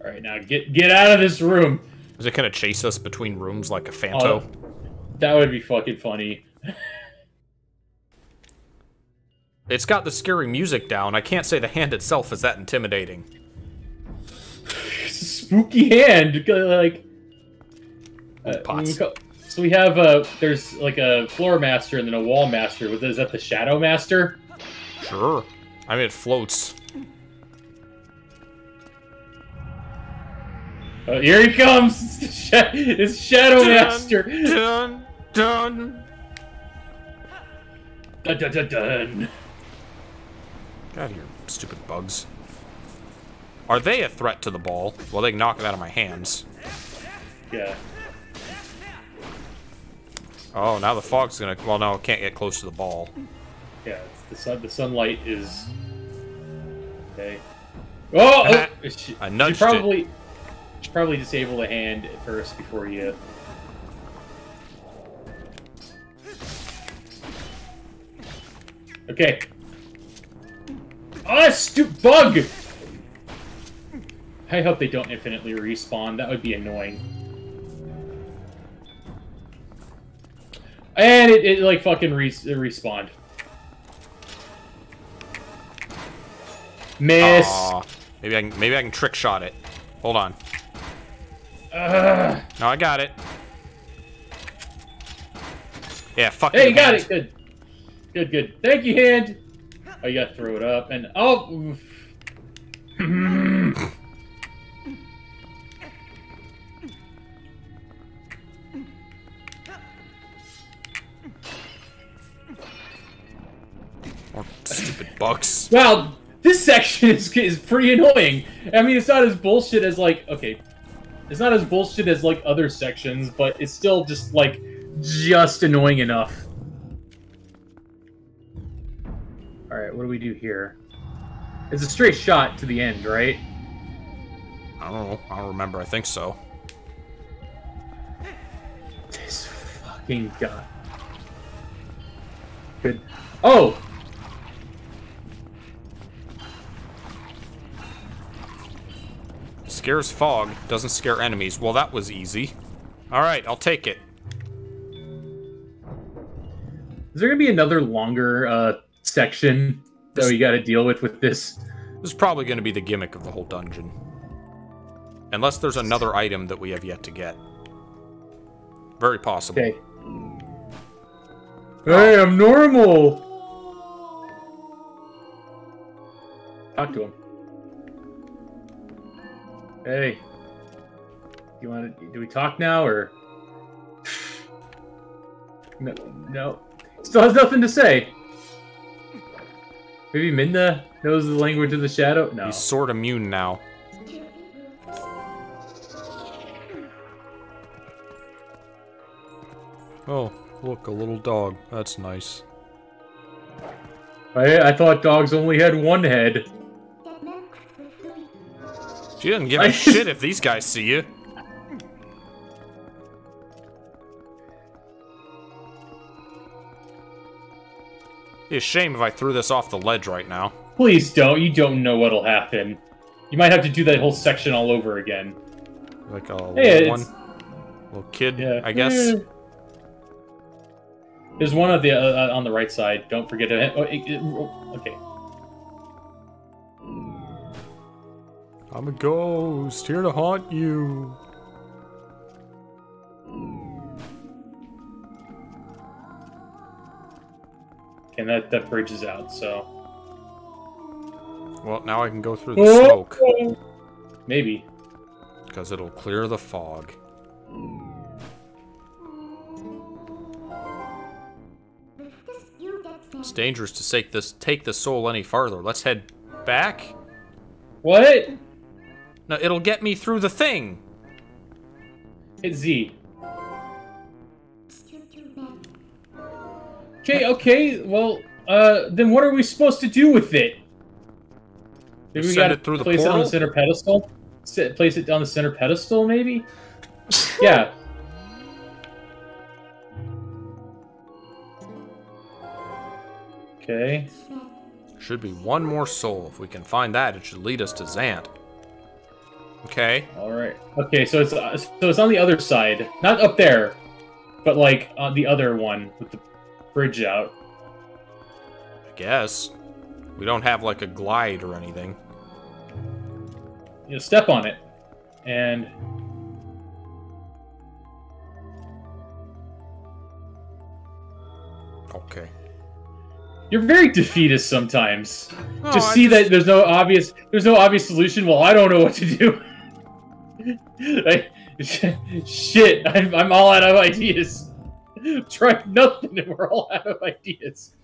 Alright, now get out of this room. Is it gonna chase us between rooms like a Phanto? Oh, that would be fucking funny. It's got the scary music down. I can't say the hand itself is that intimidating. It's a spooky hand. Like, so we have there's like a floor master and then a wall master. Is that the shadow master? Sure. I mean, it floats. Oh, here he comes. It's shadow master. Dun dun dun dun dun dun. Get out of here, stupid bugs. Are they a threat to the ball? Well, they can knock it out of my hands. Yeah. Oh, now the fog's gonna... Well, no, it can't get close to the ball. Yeah, it's the sun. The sunlight is... Okay. Oh! I nudged it. You should probably disable the hand at first before you... Okay. Oh, stupid bug! I hope they don't infinitely respawn. That would be annoying. And it like, fucking respawned. Miss! Aww. Maybe I can trick shot it. Hold on. No, I got it. Yeah, fuck it. Hey, you got it! Good. Good, good. Thank you, hand! Oh, you gotta throw it up, and oh! Or stupid bucks. Wow, this section is pretty annoying. I mean, it's not as bullshit as like, okay, it's not as bullshit as like other sections, but it's still just like, just annoying enough. Alright, what do we do here? It's a straight shot to the end, right? I don't know. I don't remember. I think so. This fucking guy. Good. Oh! Scares fog, doesn't scare enemies. Well, that was easy. Alright, I'll take it. Is there gonna be another longer section that we gotta deal with this? This is probably gonna be the gimmick of the whole dungeon. Unless there's another item that we have yet to get. Very possible. Okay. Hey, I'm normal! Talk to him. Hey. You wanna, do we talk now, or? No, no. Still has nothing to say. Maybe Midna knows the language of the shadow? No. He's sort of immune now. Oh, look, a little dog. That's nice. I thought dogs only had one head. She doesn't give a shit if these guys see you. It'd be a shame if I threw this off the ledge right now. Please don't. You don't know what'll happen. You might have to do that whole section all over again. Like a little kid, yeah. I guess. Yeah. There's one on the right side. Don't forget it. Oh, okay. I'm a ghost here to haunt you. And that bridge is out, so. Well, now I can go through the smoke. Maybe. Because it'll clear the fog. It's dangerous to take the soul any farther. Let's head back. What? No, it'll get me through the thing. Hit Z. Okay, okay, well, then what are we supposed to do with it? Maybe we gotta place it on the center pedestal? Place it on the center pedestal, maybe? Yeah. Okay. Should be one more soul. If we can find that, it should lead us to Zant. Okay. Alright. Okay, so it's on the other side. Not up there, but, like, on the other one with the bridge out. I guess. We don't have, like, a glide or anything. You know, step on it. And... okay. You're very defeatist sometimes. Oh, that there's no obvious solution. Well, I don't know what to do. Like, shit, I'm all out of ideas. Try nothing and we're all out of ideas.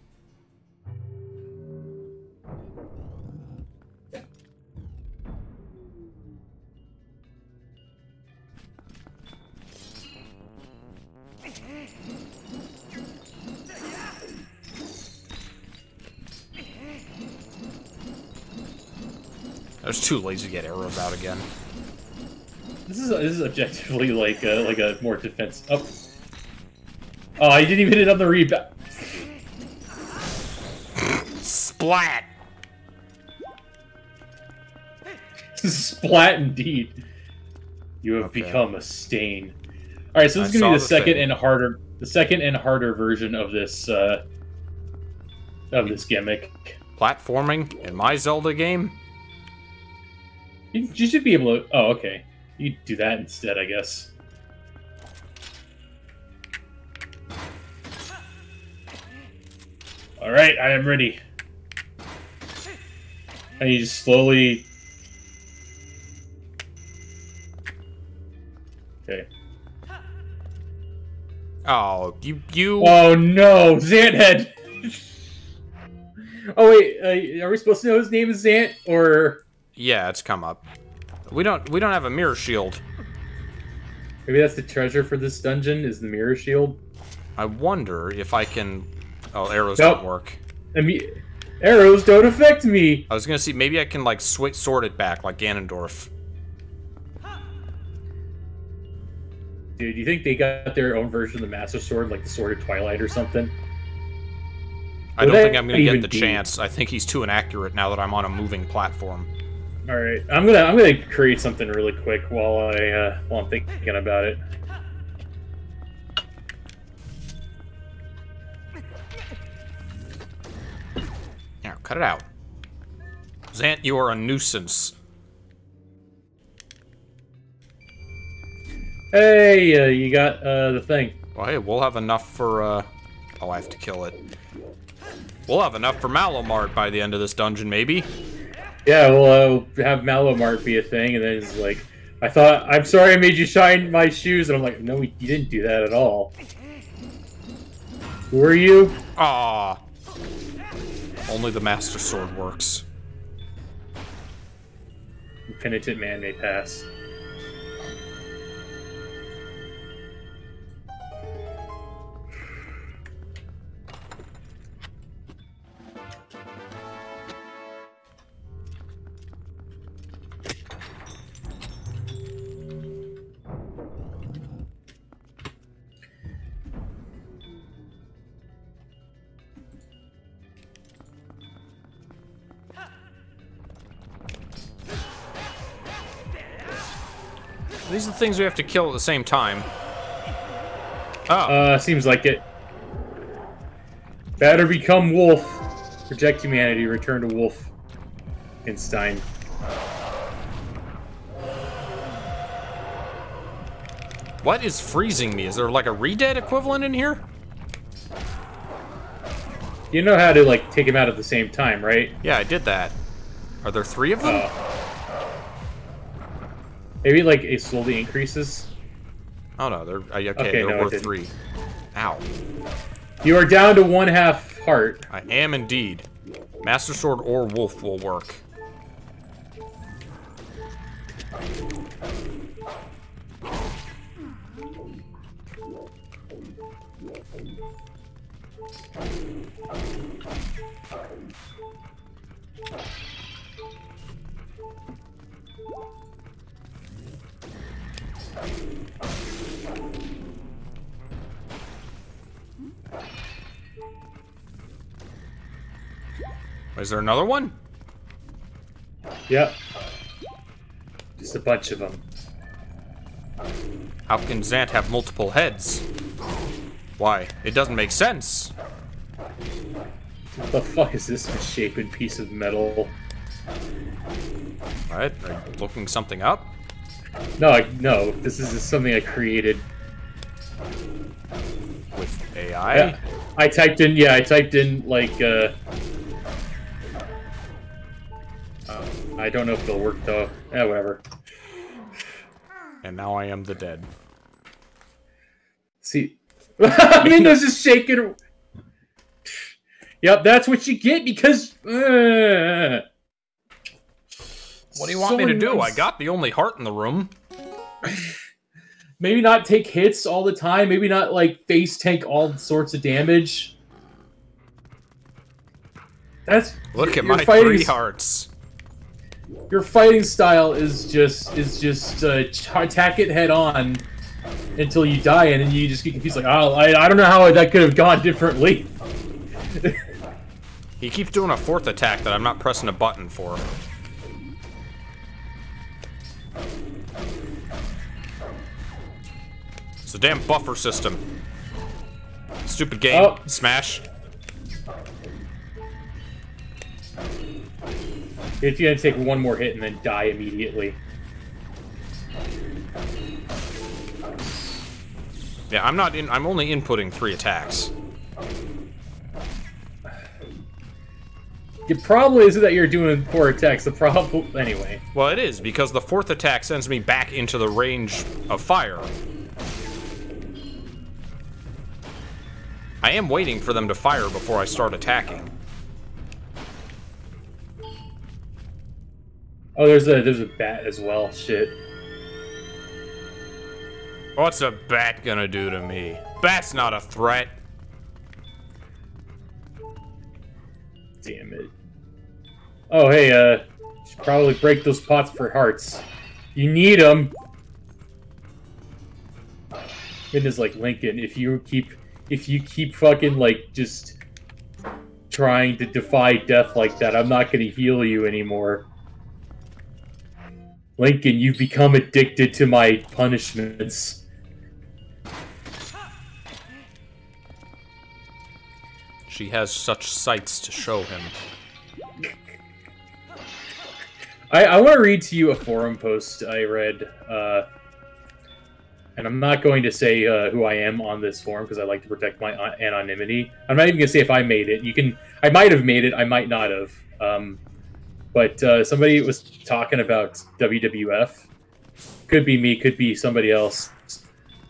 I was too lazy to get arrows out again. This is objectively like a more defense up. Oh, I didn't even hit it on the rebound. Splat. Splat indeed. You have become a stain. All right, so this is gonna be the second and harder version of this gimmick. Platforming in my Zelda game. You should be able to. Oh, okay. You do that instead, I guess. All right, I am ready. And you just slowly. Okay. Oh, you. Oh no, Zant head. Oh wait, are we supposed to know his name is Zant or? Yeah, it's come up. We don't have a mirror shield. Maybe that's the treasure for this dungeon is the mirror shield. I wonder if I can. Oh, arrows don't work. I mean, arrows don't affect me. I was gonna see, maybe I can like sort it back, like Ganondorf. Dude, you think they got their own version of the Master Sword, like the Sword of Twilight or something? I don't think I'm going to get the chance. I think he's too inaccurate now that I'm on a moving platform. All right, I'm gonna create something really quick while I'm thinking about it. Now, cut it out. Zant, you are a nuisance. Hey, you got the thing. Well, hey, we'll have enough for. Oh, I have to kill it. We'll have enough for Mallow Mart by the end of this dungeon, maybe. Yeah, we'll have Mallow Mart be a thing, and then it's like, I thought, I'm sorry I made you shine my shoes, and I'm like, no, you didn't do that at all. Who are you? Ah. Only the Master Sword works. Penitent man may pass. These are the things we have to kill at the same time. Oh. Seems like it. Batter become wolf. Protect humanity, return to wolf. Einstein. What is freezing me? Is there like a re-dead equivalent in here? You know how to like take him out at the same time, right? Yeah, I did that. Are there three of them? Maybe like it slowly increases. Oh no, they're okay. There were three. Ow! You are down to 1/2 heart. I am indeed. Master Sword or Wolf will work. Is there another one? Yep. Just a bunch of them. How can Zant have multiple heads? Why? It doesn't make sense. What the fuck is this misshapen piece of metal? Alright, are you looking something up? No, no. This is just something I created. With AI? Yeah, I typed in, like, I don't know if they'll work though. Yeah, whatever. And now I am the dead. See, I mean, there's just shaking. Yep, that's what you get because. What do you want me to do? I got the only heart in the room. Maybe not take hits all the time. Maybe not like face tank all sorts of damage. That's look at my three hearts. Your fighting style is just attack it head on until you die, and then you just get confused. Like, oh, I don't know how that could have gone differently. He keeps doing a fourth attack that I'm not pressing a button for. It's a damn buffer system. Stupid game. Oh. Smash. It's gonna take one more hit and then die immediately. Yeah, I'm only inputting 3 attacks. It probably isn't that you're doing 4 attacks. The problem, anyway. Well, it is because the 4th attack sends me back into the range of fire. I am waiting for them to fire before I start attacking. Oh, there's a bat as well. Shit. What's a bat gonna do to me? Bat's not a threat. Damn it. Oh, hey, should probably break those pots for hearts. You need them. It is like Lincoln. If you keep fucking like just trying to defy death like that. I'm not going to heal you anymore. Lincoln, you've become addicted to my punishments. She has such sights to show him. I want to read to you a forum post I read, and I'm not going to say who I am on this forum because I like to protect my anonymity. I'm not even going to say if I made it. You can, I might have made it, I might not have. But somebody was talking about WWF. Could be me, could be somebody else.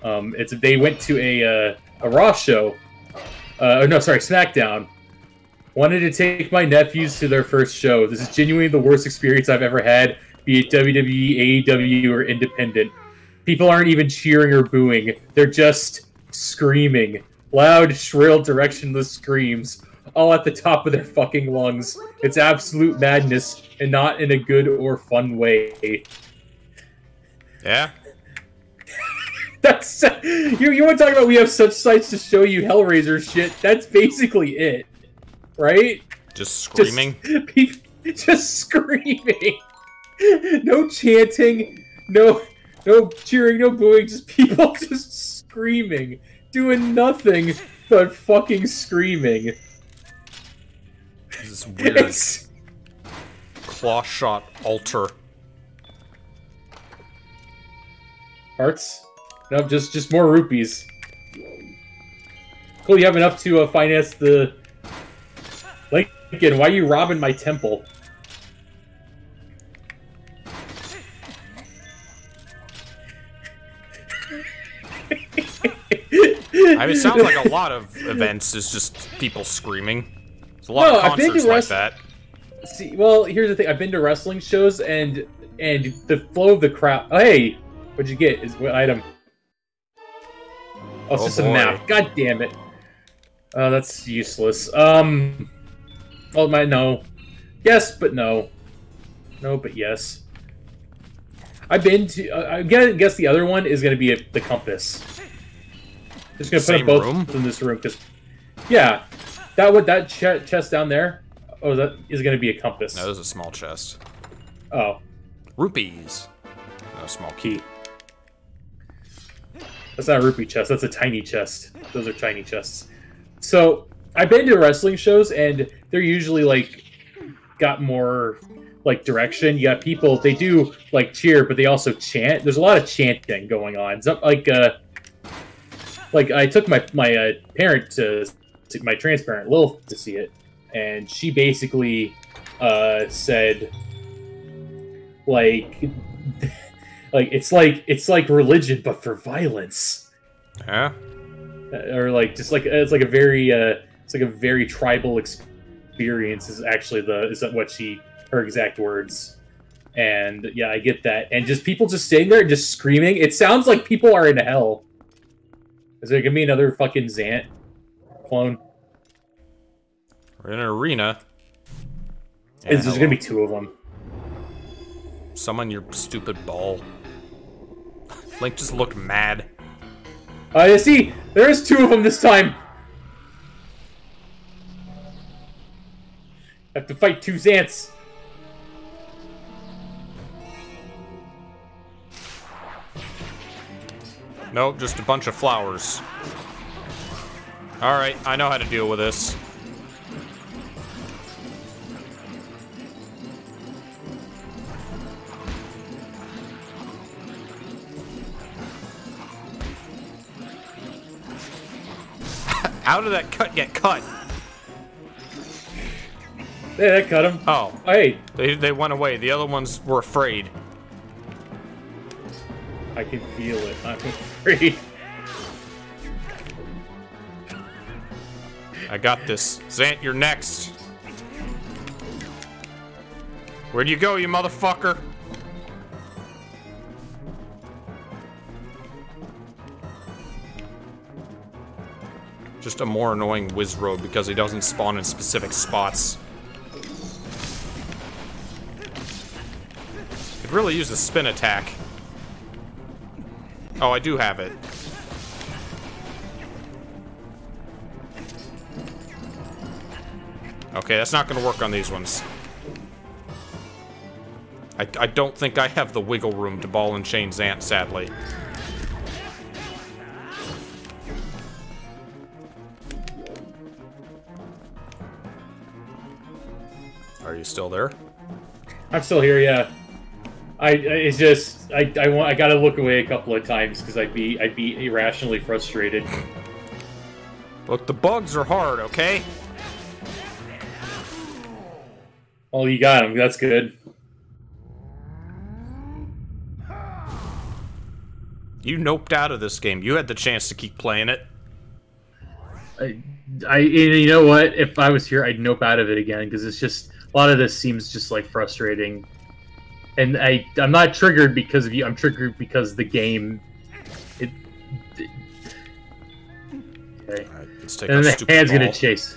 They went to a Raw show. No, sorry, SmackDown. Wanted to take my nephews to their first show. This is genuinely the worst experience I've ever had, be it WWE, AEW, or independent. People aren't even cheering or booing. They're just screaming. Loud, shrill, directionless screams. All at the top of their fucking lungs. It's absolute madness, and not in a good or fun way. Yeah. That's... You want to talk about we have such sights to show you Hellraiser shit. That's basically it. Right? Just screaming? Just screaming. No chanting, no cheering, no booing, just people just screaming. Doing nothing but fucking screaming. This weird claw shot altar. Hearts? No, just more rupees. Cool, you have enough to finance the... Lincoln, why are you robbing my temple? I mean, it sounds like a lot of events is just people screaming. There's a lot of concerts like that. See, well, here's the thing. I've been to wrestling shows, and the flow of the crowd... Oh, hey! What'd you get? What item? Oh, it's just a map. God damn it. That's useless. Oh my, no. Yes, but no. No, but yes. I've been to... I guess the other one is going to be the compass. Just going to put both room? In this room. Cause, yeah. That chest down there, oh, that is going to be a compass. No, there's a small chest. Oh. Rupees. No, small key. That's not a rupee chest. That's a tiny chest. Those are tiny chests. So... I've been to wrestling shows, and they're usually, like, got more, like, direction. You got people, they do, like, cheer, but they also chant. There's a lot of chanting going on. So, like I took my parent to my transparent Lil to see it, and she basically said, like, it's like religion, but for violence. Yeah. Or, like, just, like, it's, like, a very, it's like a very tribal experience is actually is what her exact words. And yeah, I get that. And just people just sitting there and just screaming. It sounds like people are in hell. Is there gonna be another fucking Zant clone? We're in an arena. Yeah, is there's gonna be two of them. Summon your stupid ball. Link just looked mad. You see, there's two of them this time. Have to fight two Zants. No, just a bunch of flowers. Alright, I know how to deal with this. How did that cut get cut? Yeah, that cut him. Oh. Hey. They went away. The other ones were afraid. I can feel it. I'm afraid. I got this. Zant, you're next. Where'd you go, you motherfucker? Just a more annoying Wizrobe because he doesn't spawn in specific spots. Could really use the spin attack. Oh, I do have it. Okay, that's not gonna work on these ones. I don't think I have the wiggle room to ball and chain Zant, sadly. Are you still there? I'm still here, yeah. It's just I gotta look away a couple of times because I'd be irrationally frustrated. Look, the bugs are hard, okay? Oh, you got him. That's good. You noped out of this game. You had the chance to keep playing it. You know what? If I was here, I'd nope out of it again because it's just a lot of this seems just like frustrating. And I'm not triggered because of you. I'm triggered because the game. Okay. All right, let's take and then the hand's gonna chase.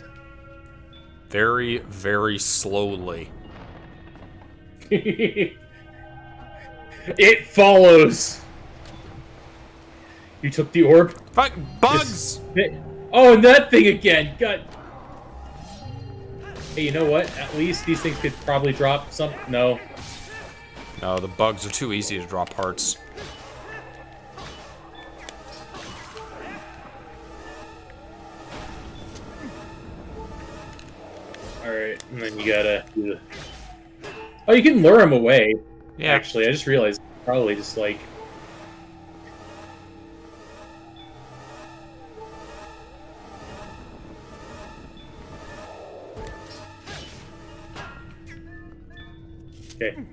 Very, very slowly. It follows. You took the orb. Fuck bugs! Oh, and that thing again. God. Hey, you know what? At least these things could probably drop some. No. No, the bugs are too easy to drop hearts. All right, and then you gotta. Oh, you can lure him away. Yeah. Actually, I just realized probably just like. Okay.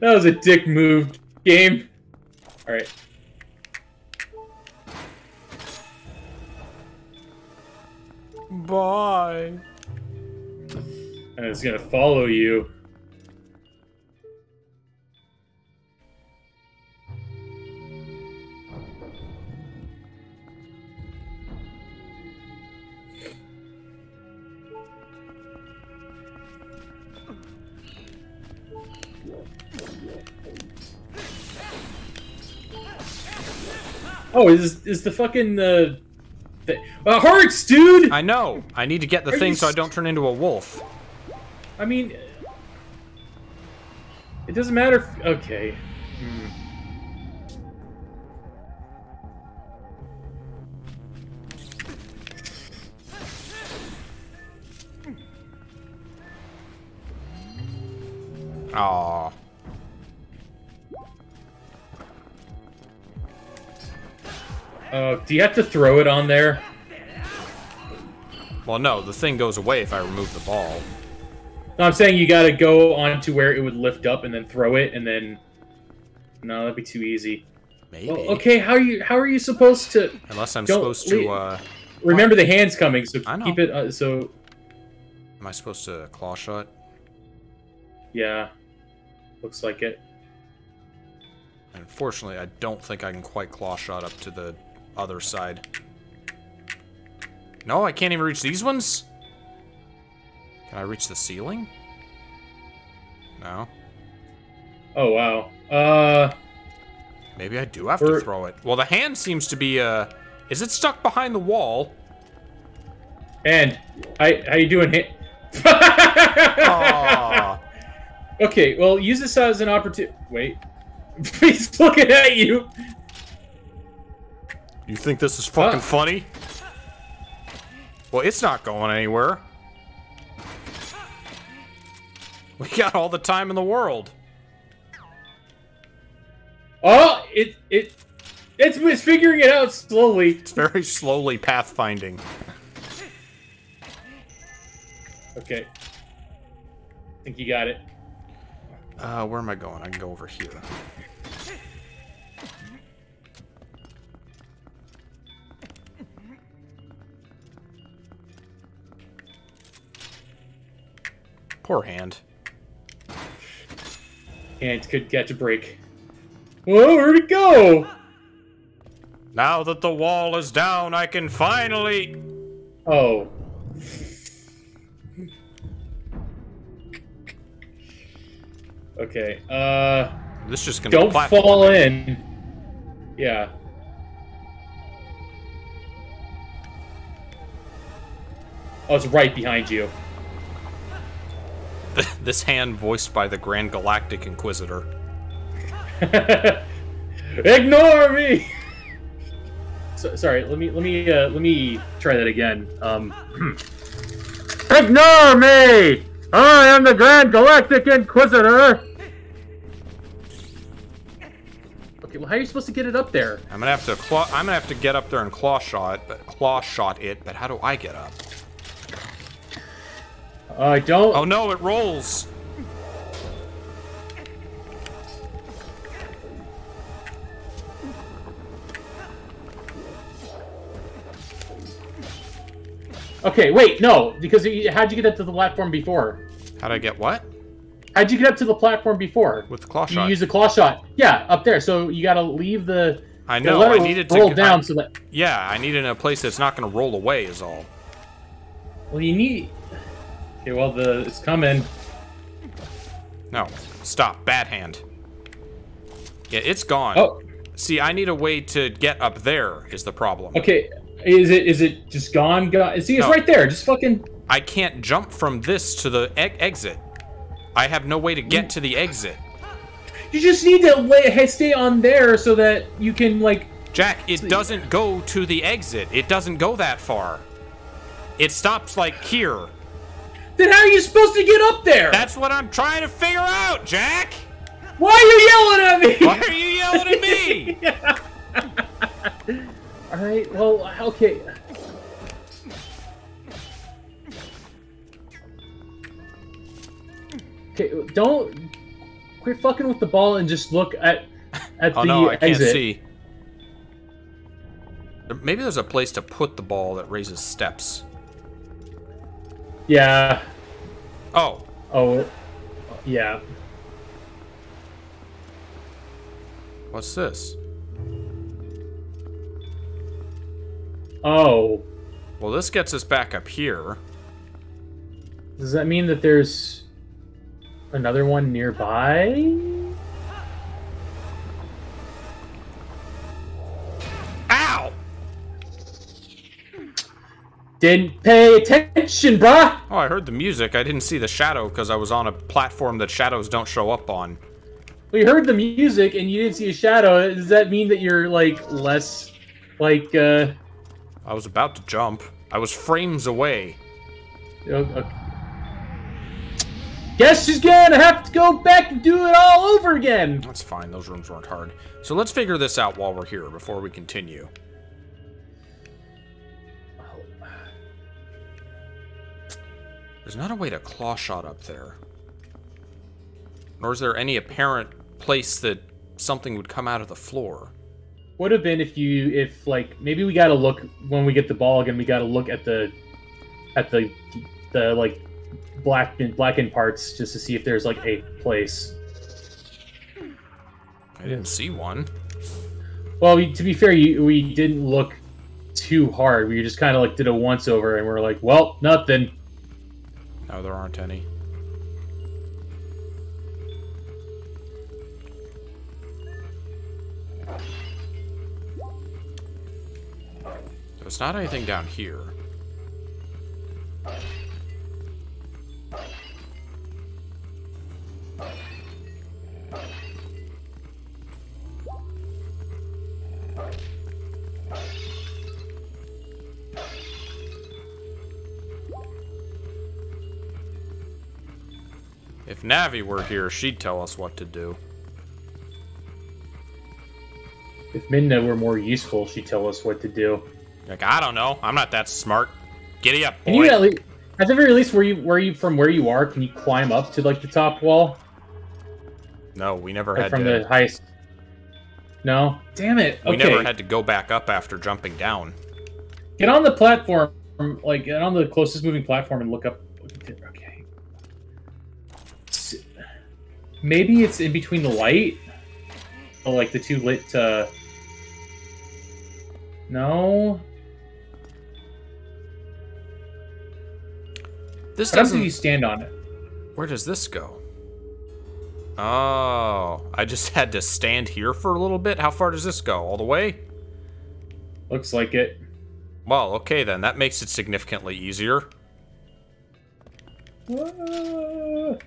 That was a dick move, game. All right. Bye. And it's gonna follow you. Oh, is the fucking hearts, dude? I know. I need to get the thing so I don't turn into a wolf. I mean, it doesn't matter. If, okay. Hmm. Aww. Do you have to throw it on there? Well, no, the thing goes away if I remove the ball. No, I'm saying you gotta go on to where it would lift up and then throw it, and then. No, that'd be too easy. Maybe. Well, okay, how are you supposed to? Unless I'm supposed to. Remember the hand's coming, so I know. Keep it. So. Am I supposed to claw shot? Yeah. Looks like it. Unfortunately, I don't think I can quite claw shot up to the. Other side. No, I can't even reach these ones? Can I reach the ceiling? No. Oh, wow. Maybe I do have to throw it. Well, the hand seems to be, is it stuck behind the wall? And, how you doing, hand? Aww. Okay, well, use this as an opportunity. Wait. He's looking at you. You think this is fucking funny? Well, it's not going anywhere. We got all the time in the world. Oh, it's figuring it out slowly. It's very slowly pathfinding. Okay. I think you got it. Where am I going? I can go over here. Poor hand. Hand could get to break. Whoa, where'd it go? Now that the wall is down, I can finally. Oh. Okay. This just gonna. Don't fall in. Yeah. Oh, it's right behind you. This hand voiced by the Grand Galactic Inquisitor. Ignore me. So, sorry, let me try that again. Ignore me. I am the Grand Galactic Inquisitor. Okay, well, how are you supposed to get it up there? I'm gonna have to get up there and claw shot it. But how do I get up? I don't. Oh no, it rolls. Okay, wait, no, because how'd you get up to the platform before? How'd I get what? How'd you get up to the platform before? With the claw shot. You use the claw shot. Yeah, up there. So you gotta leave the. I know. I needed to roll down so that. Yeah, I needed a place that's not gonna roll away. Is all. Well, you need. Okay, well, it's coming. No, stop, bad hand. Yeah, it's gone. Oh. See, I need a way to get up there. Is the problem? Okay. Is it just gone? See, it's right there. Just fucking. I can't jump from this to the exit. I have no way to get to the exit. You just need to stay on there so that you can like. Jack, it doesn't go to the exit. It doesn't go that far. It stops like here. Then how are you supposed to get up there? That's what I'm trying to figure out, Jack. Why are you yelling at me? Why are you yelling at me? Yeah. All right. Well, okay. Okay. Don't quit fucking with the ball and just look at oh, the no, I can't exit. See. Maybe there's a place to put the ball that raises steps. Yeah. Oh. Oh. Yeah. What's this? Oh. Well, this gets us back up here. Does that mean that there's another one nearby? Ow! Didn't pay attention, bruh! Oh, I heard the music. I didn't see the shadow because I was on a platform that shadows don't show up on. Well, you heard the music and you didn't see a shadow. Does that mean that you're, like, less, like, I was about to jump. I was frames away. Okay. Guess she's gonna have to go back and do it all over again. That's fine. Those rooms weren't hard. So let's figure this out while we're here before we continue. Oh. There's not a way to claw shot up there. Nor is there any apparent place that something would come out of the floor. Would have been if like maybe we gotta look when we get the ball again. We gotta look at the like blackened parts just to see if there's like a place. I didn't see one. Well, to be fair, we didn't look too hard. We just kind of like did a once over, and we're like, well, nothing. No, there aren't any. It's not anything down here. If Navi were here, she'd tell us what to do. If Midna were more useful, she'd tell us what to do. Like, I don't know. I'm not that smart. Giddy up, boy. Can you at the very least, from where you are, can you climb up to, like, the top wall? No, we never had to. From the highest. No? Damn it. We never had to go back up after jumping down. Get on the platform. Like, get on the closest moving platform and look up. Okay. Maybe it's in between the light. Oh, like, the two lit, No. This doesn't. You stand on it. Where does this go? Oh, I just had to stand here for a little bit. How far does this go? All the way? Looks like it. Well, okay then. That makes it significantly easier. Whoa.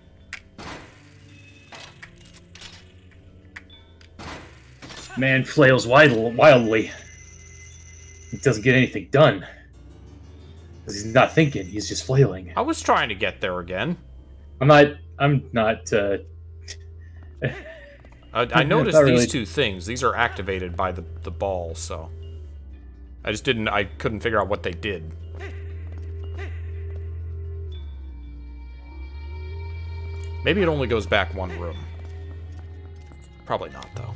Man flails wildly. He doesn't get anything done. Because he's not thinking, he's just flailing. I was trying to get there again. I'm not... I noticed not really. These two things. These are activated by the ball, so... I just didn't... I couldn't figure out what they did. Maybe it only goes back one room. Probably not, though.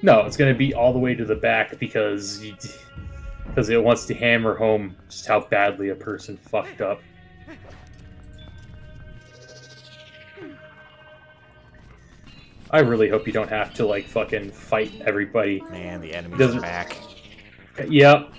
No, it's going to be all the way to the back because it wants to hammer home just how badly a person fucked up. I really hope you don't have to, like, fucking fight everybody. Man, the enemy's back. Yep.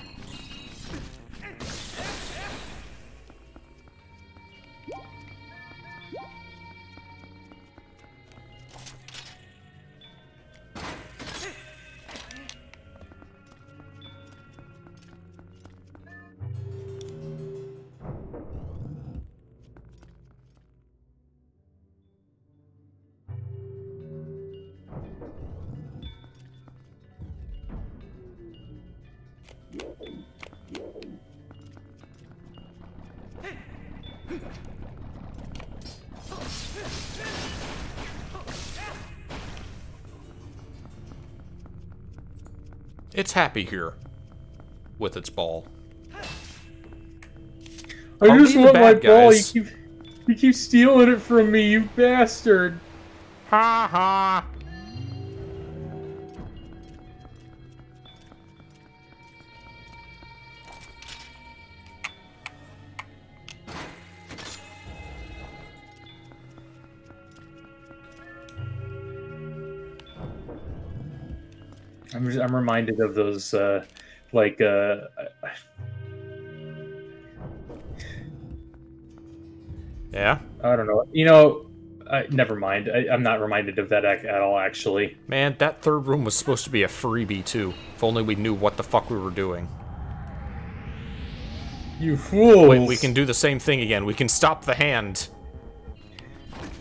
It's happy here with its ball. I just want my ball. You keep stealing it from me, you bastard. Ha ha. I'm reminded of those, yeah? I don't know. You know, never mind. I'm not reminded of that at all, actually. Man, that third room was supposed to be a freebie, too. If only we knew what the fuck we were doing. You fools! Wait, we can do the same thing again. We can stop the hand.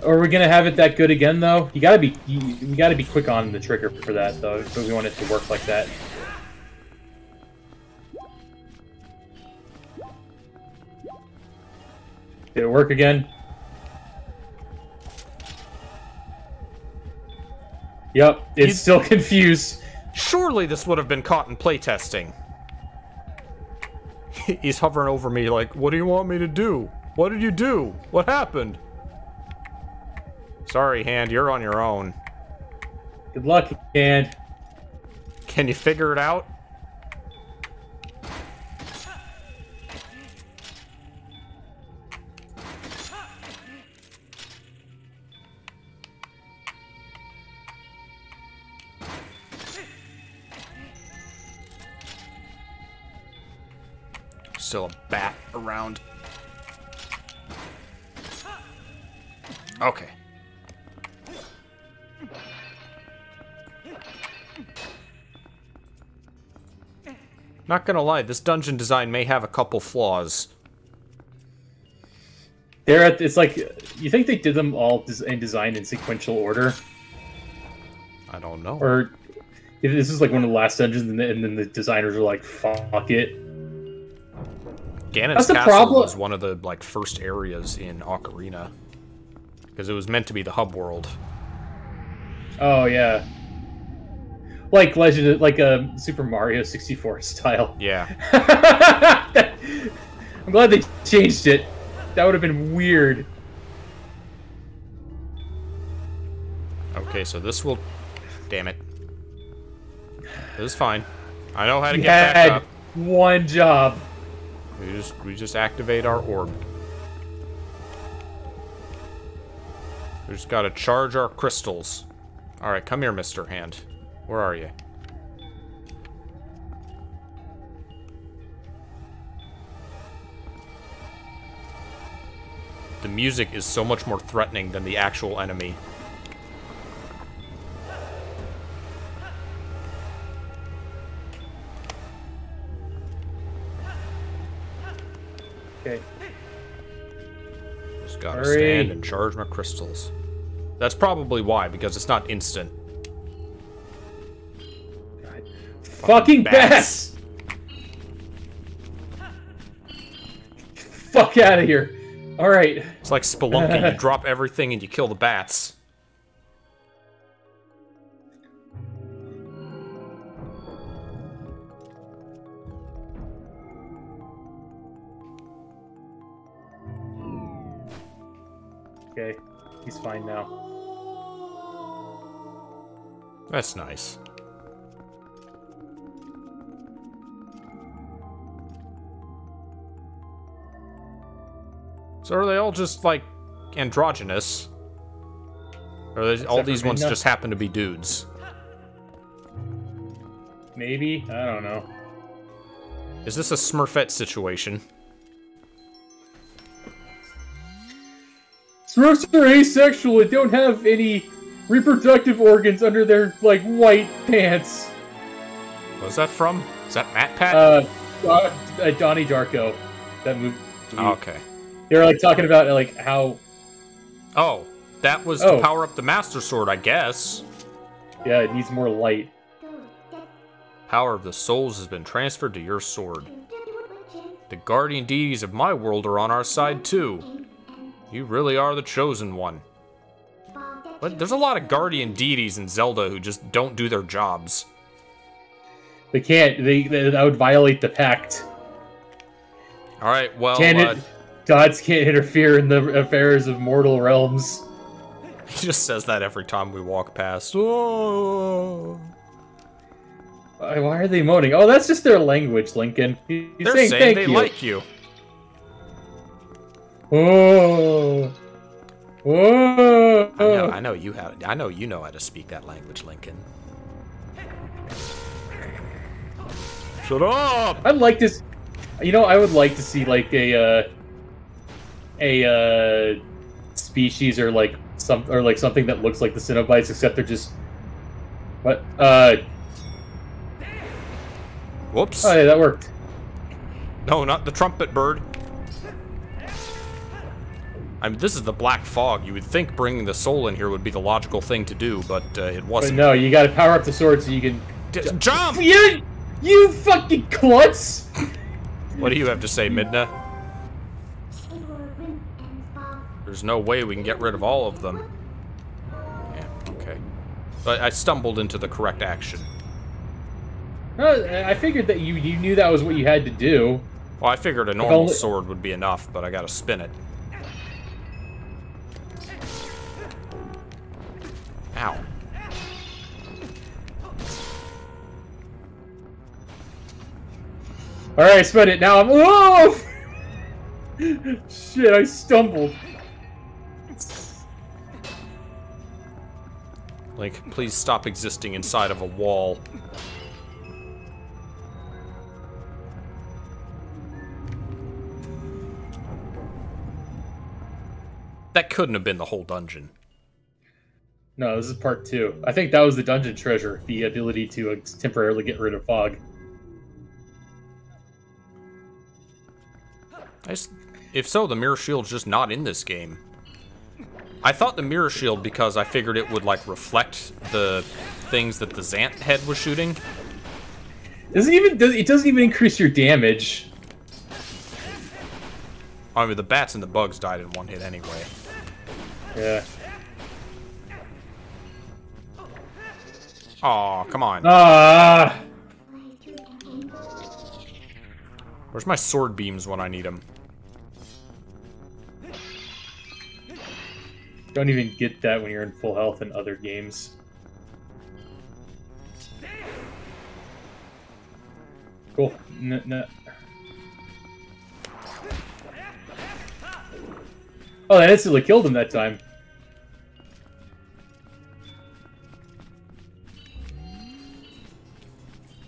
Are we gonna have it that good again, though? You gotta be quick on the trigger for that, though, if we want it to work like that. Did it work again? Yep, it's still confused. Surely this would have been caught in playtesting. He's hovering over me like, what do you want me to do? What did you do? What happened? Sorry, Hand, you're on your own. Good luck, Hand. Can you figure it out? Still a bat around. Okay. Not gonna lie, this dungeon design may have a couple flaws. It's like, you think they did them all in design in sequential order? I don't know. Or this is like one of the last dungeons, and then the designers are like, "Fuck it." Ganon's Castle was one of the like first areas in Ocarina because it was meant to be the hub world. Oh yeah. Like Legend, like a Super Mario 64 style. Yeah. I'm glad they changed it. That would have been weird. Okay, so this will. Damn it. This is fine. I know how to get back up. One job. We just activate our orb. We just gotta charge our crystals. All right, come here, Mr. Hand. Where are you? The music is so much more threatening than the actual enemy. Okay. Gotta stand and charge my crystals. That's probably why, because it's not instant. God. Fucking bats! Fuck out of here. Alright. It's like Spelunking. You drop everything and you kill the bats. Okay, he's fine now. That's nice. So are they all just, like, androgynous? Or are they, all these ones just happen to be dudes? Maybe? I don't know. Is this a Smurfette situation? Smurfs are asexual and don't have any reproductive organs under their, like, white pants. What's that from? Is that MatPat? Donnie Darko. That movie. Oh, okay. They were, like, talking about, like, how... Oh, that was to power up the Master Sword, I guess. Yeah, it needs more light. Power of the souls has been transferred to your sword. The guardian deities of my world are on our side, too. You really are the chosen one. But there's a lot of guardian deities in Zelda who just don't do their jobs. They can't. That would violate the pact. All right. Well, gods can't interfere in the affairs of mortal realms. He just says that every time we walk past. Oh. Why are they moaning? Oh, that's just their language, Lincoln. He's saying they like you. Oh, oh! I know you have. I know you know how to speak that language, Lincoln. Shut up! I'd like this. You know, I would like to see like a species or like something that looks like the Cenobites, except they're just what? Whoops! Oh yeah, that worked. No, not the trumpet bird. I mean, this is the black fog. You would think bringing the soul in here would be the logical thing to do, but it wasn't. But no, you gotta power up the sword so you can... jump! You fucking klutz! What do you have to say, Midna? There's no way we can get rid of all of them. Yeah, okay. But I stumbled into the correct action. I figured that you knew that was what you had to do. Well, I figured a normal sword would be enough, but I gotta spin it. Ow. Alright, spin it. Now I'm... Oh! Shit, I stumbled. Link, please stop existing inside of a wall. That couldn't have been the whole dungeon. No, this is part 2. I think that was the dungeon treasure, the ability to temporarily get rid of fog. If so, the mirror shield's just not in this game. I thought the mirror shield because I figured it would, like, reflect the things that the Zant head was shooting. It doesn't even increase your damage. I mean, the bats and the bugs died in one hit anyway. Yeah. Aw, come on. Where's my sword beams when I need them? Don't even get that when you're in full health in other games. Cool. No. Oh, that instantly killed him that time.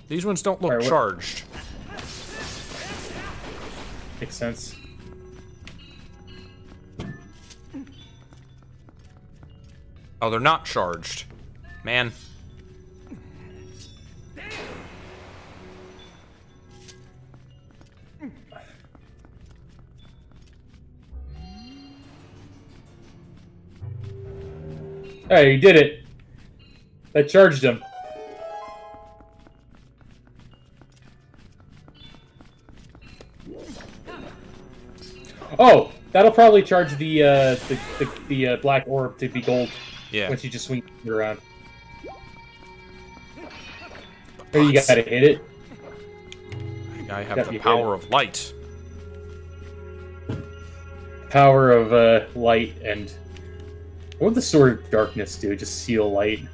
These ones don't look charged. Makes sense. Oh, they're not charged. Man. Hey, he did it. That charged him. Oh, that'll probably charge the black orb to be gold. Yeah. Once you just swing it around. Or you gotta hit it. I have the power of light. Power of light and... What would the Sword of Darkness do? Just seal light?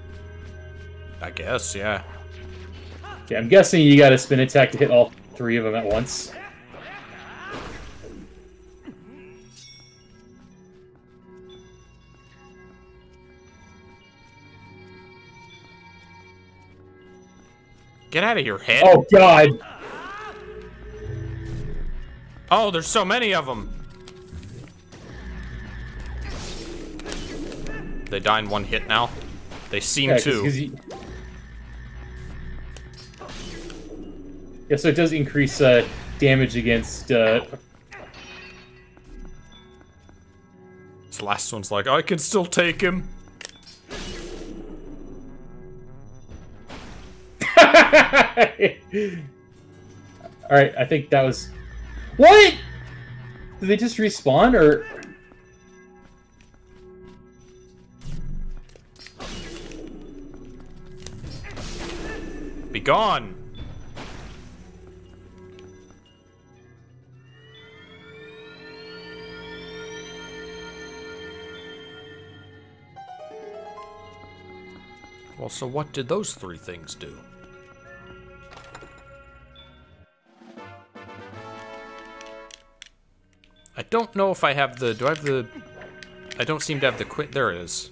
I guess, yeah. Okay, I'm guessing you gotta spin attack to hit all three of them at once. Get out of your head. Oh, God. Oh, there's so many of them. They die in one hit now. They seem to. Yeah, so it does increase damage against... This last one's like, I can still take him. Alright, I think that was... What?! Did they just respawn, or...? Be gone! Well, so what did those three things do? I don't know if I have the... Do I have the... I don't seem to have the quit. There it is.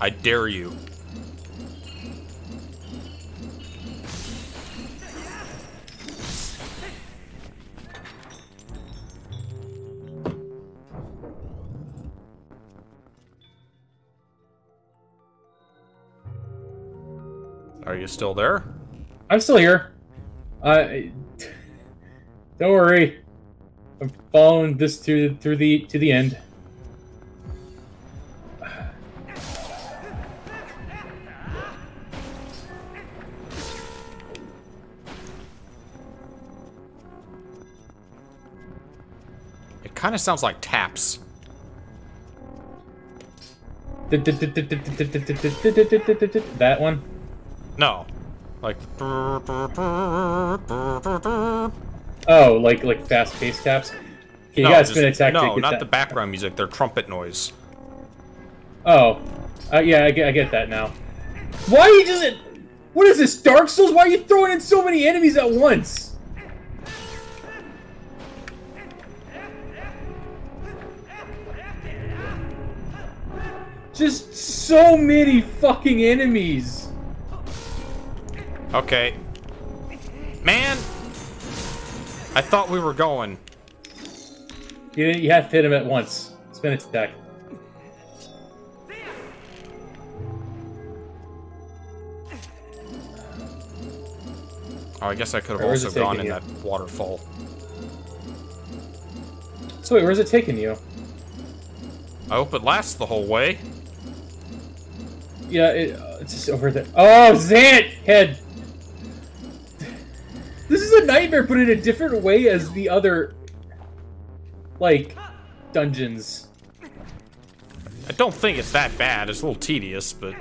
I dare you. Are you still there? I'm still here. Don't worry. I'm following this to the end. It kind of sounds like taps. That one. No, like. Oh, like fast-paced taps. Okay, you gotta spin attack. No, not the background music. Their trumpet noise. Oh, yeah, I get that now. Why are you just? What is this, Dark Souls? Why are you throwing in so many enemies at once? Just so many fucking enemies. Okay. Man! I thought we were going. You have to hit him at once. Spin attack. Oh, I guess I could have also gone in that waterfall. So wait, where's it taking you? I hope it lasts the whole way. Yeah, it's just over there. Oh, Zant! Head! This is a nightmare, but in a different way as the other, like, dungeons. I don't think it's that bad. It's a little tedious, but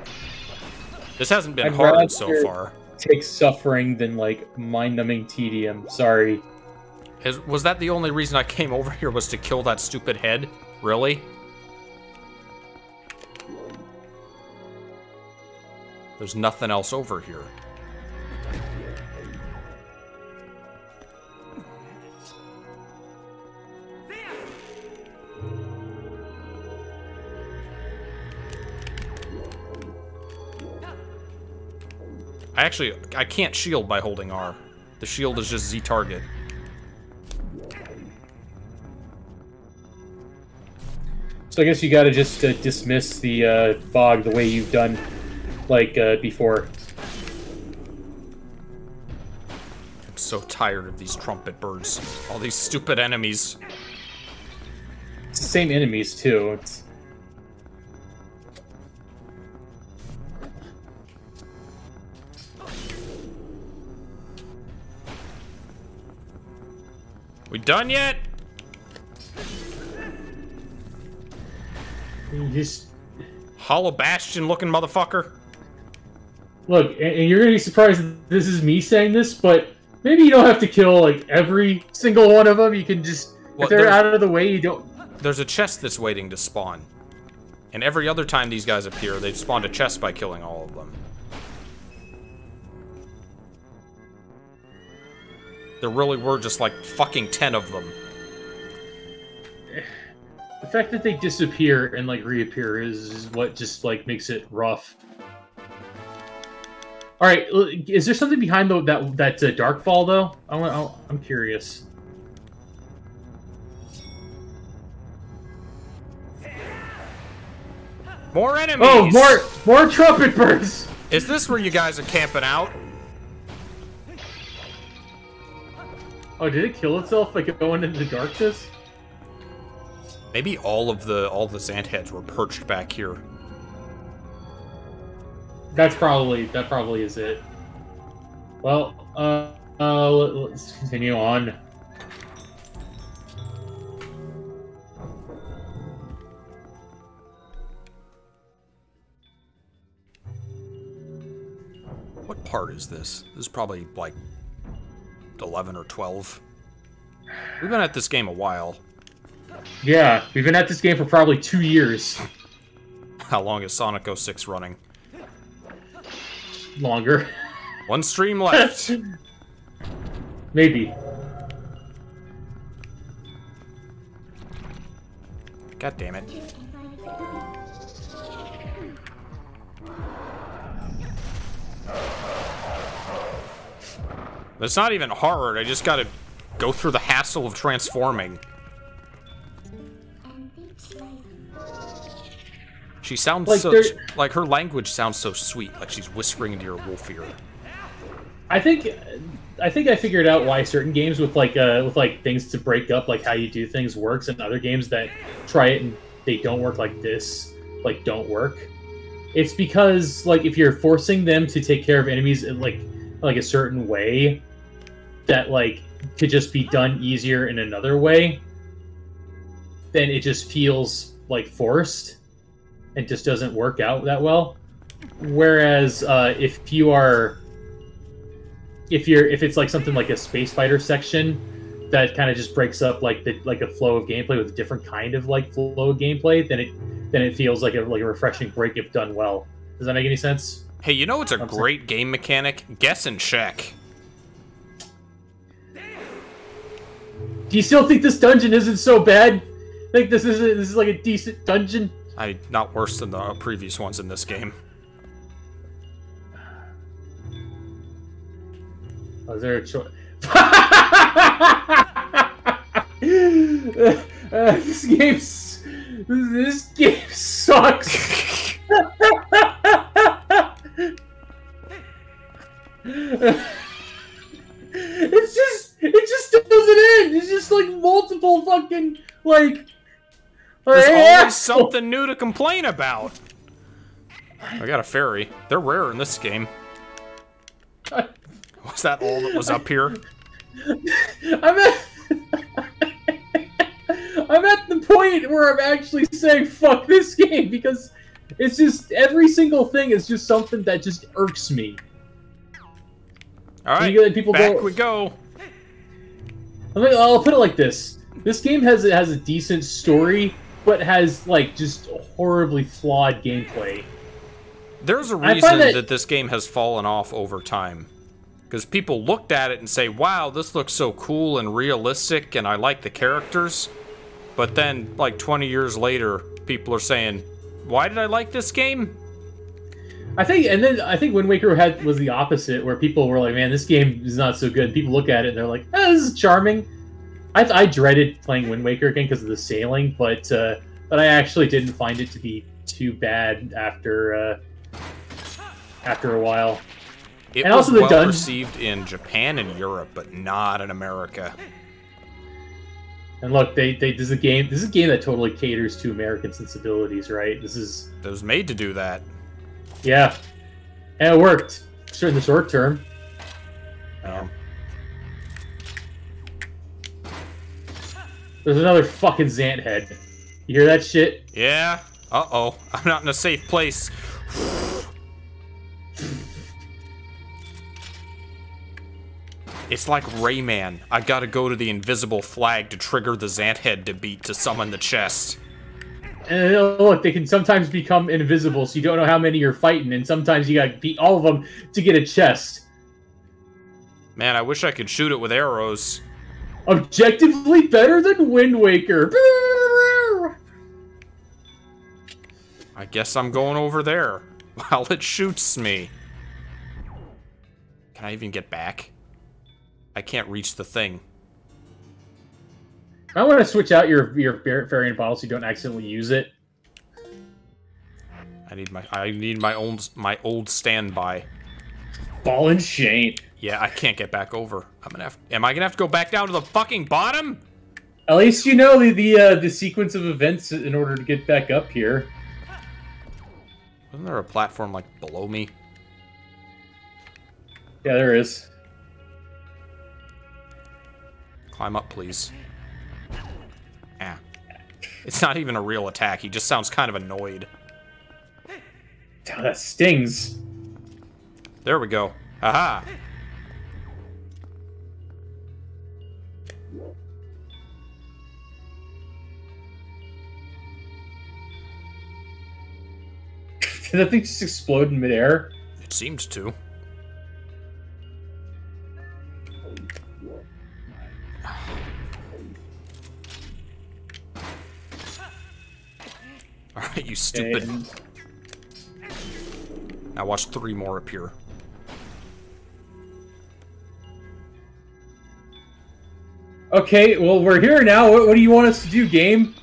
this hasn't been hard so far. Take suffering than, like, mind-numbing tedium. Sorry. Was that the only reason I came over here was to kill that stupid head? Really? There's nothing else over here. I can't shield by holding R. The shield is just Z target. So I guess you gotta just dismiss the fog the way you've done, like, before. I'm so tired of these trumpet birds. All these stupid enemies. It's the same enemies, too. It's... We done yet? Just Hollow Bastion looking motherfucker. Look, and you're gonna be surprised that this is me saying this, but maybe you don't have to kill like every single one of them. You can just if they're out of the way, you don't. There's a chest that's waiting to spawn, and every other time these guys appear, they've spawned a chest by killing all of them. There really were just like fucking 10 of them. The fact that they disappear and like reappear is what just like makes it rough. All right, is there something behind that Darkfall though? I'm curious. More enemies. Oh, more trumpet birds. Is this where you guys are camping out? Oh, did it kill itself like going into the darkness? Maybe all the Zant heads were perched back here. That probably is it. Well, let's continue on. What part is this? This is probably like 11 or 12. We've been at this game a while. Yeah, we've been at this game for probably 2 years. How long is Sonic 06 running? Longer. One stream left. Maybe. God damn it. It's not even hard, I just gotta go through the hassle of transforming. She sounds like so... Like, her language sounds so sweet, like she's whispering into your wolf ear. I think I figured out why certain games with things to break up, like how you do things, works, and other games that try it and they don't work like this, like, don't work. It's because, like, if you're forcing them to take care of enemies in, like, a certain way that, like, could just be done easier in another way, then it just feels, like, forced and just doesn't work out that well. Whereas if it's like something like a space fighter section that kind of just breaks up like a flow of gameplay with a different kind of like flow of gameplay, then it feels like a refreshing break if done well. Does that make any sense? Hey, you know what's a great game mechanic? Guess and check. Do you still think this dungeon isn't so bad? Like this is like a decent dungeon? Not worse than the previous ones in this game. Is there a choice? This game sucks. It just doesn't end. It's just like multiple fucking like. There's always something new to complain about. I got a fairy. They're rare in this game. Was that all that was up here? I'm at the point where I'm actually saying fuck this game because it's just every single thing is just something that just irks me. All right, back we go. I'll put it like this: this game has a decent story, but has like just horribly flawed gameplay. There's a reason that this game has fallen off over time, because people looked at it and say, "Wow, this looks so cool and realistic, and I like the characters," but then like 20 years later, people are saying, "Why did I like this game?" I think Wind Waker was the opposite, where people were like, "Man, this game is not so good." People look at it and they're like, "Oh, this is charming." I dreaded playing Wind Waker again because of the sailing, but But I actually didn't find it to be too bad after after a while. It and was also the well received in Japan and Europe, but not in America. And look, this is a game that totally caters to American sensibilities, right? This is it was made to do that. Yeah, and it worked in the short term. There's another fucking Zant head. You hear that shit? Yeah. Uh-oh. I'm not in a safe place. It's like Rayman. I gotta go to the invisible flag to trigger the Zant head to beat to summon the chest. And look, they can sometimes become invisible, so you don't know how many you're fighting, and sometimes you gotta beat all of them to get a chest. Man, I wish I could shoot it with arrows. Objectively better than Wind Waker. I guess I'm going over there while it shoots me. Can I even get back? I can't reach the thing. I want to switch out your variant bottle so you don't accidentally use it. I need my old standby. Ball and chain. Yeah, I can't get back over. Am I gonna have to go back down to the fucking bottom? At least you know the sequence of events in order to get back up here. Wasn't there a platform like below me? Yeah, there is. Climb up, please. Ah. It's not even a real attack. He just sounds kind of annoyed. Damn, that stings. There we go. Aha. Did that thing just explode in midair? It seems to. Alright, you stupid. Okay. Now watch three more appear. Okay, well, we're here now. What do you want us to do, game?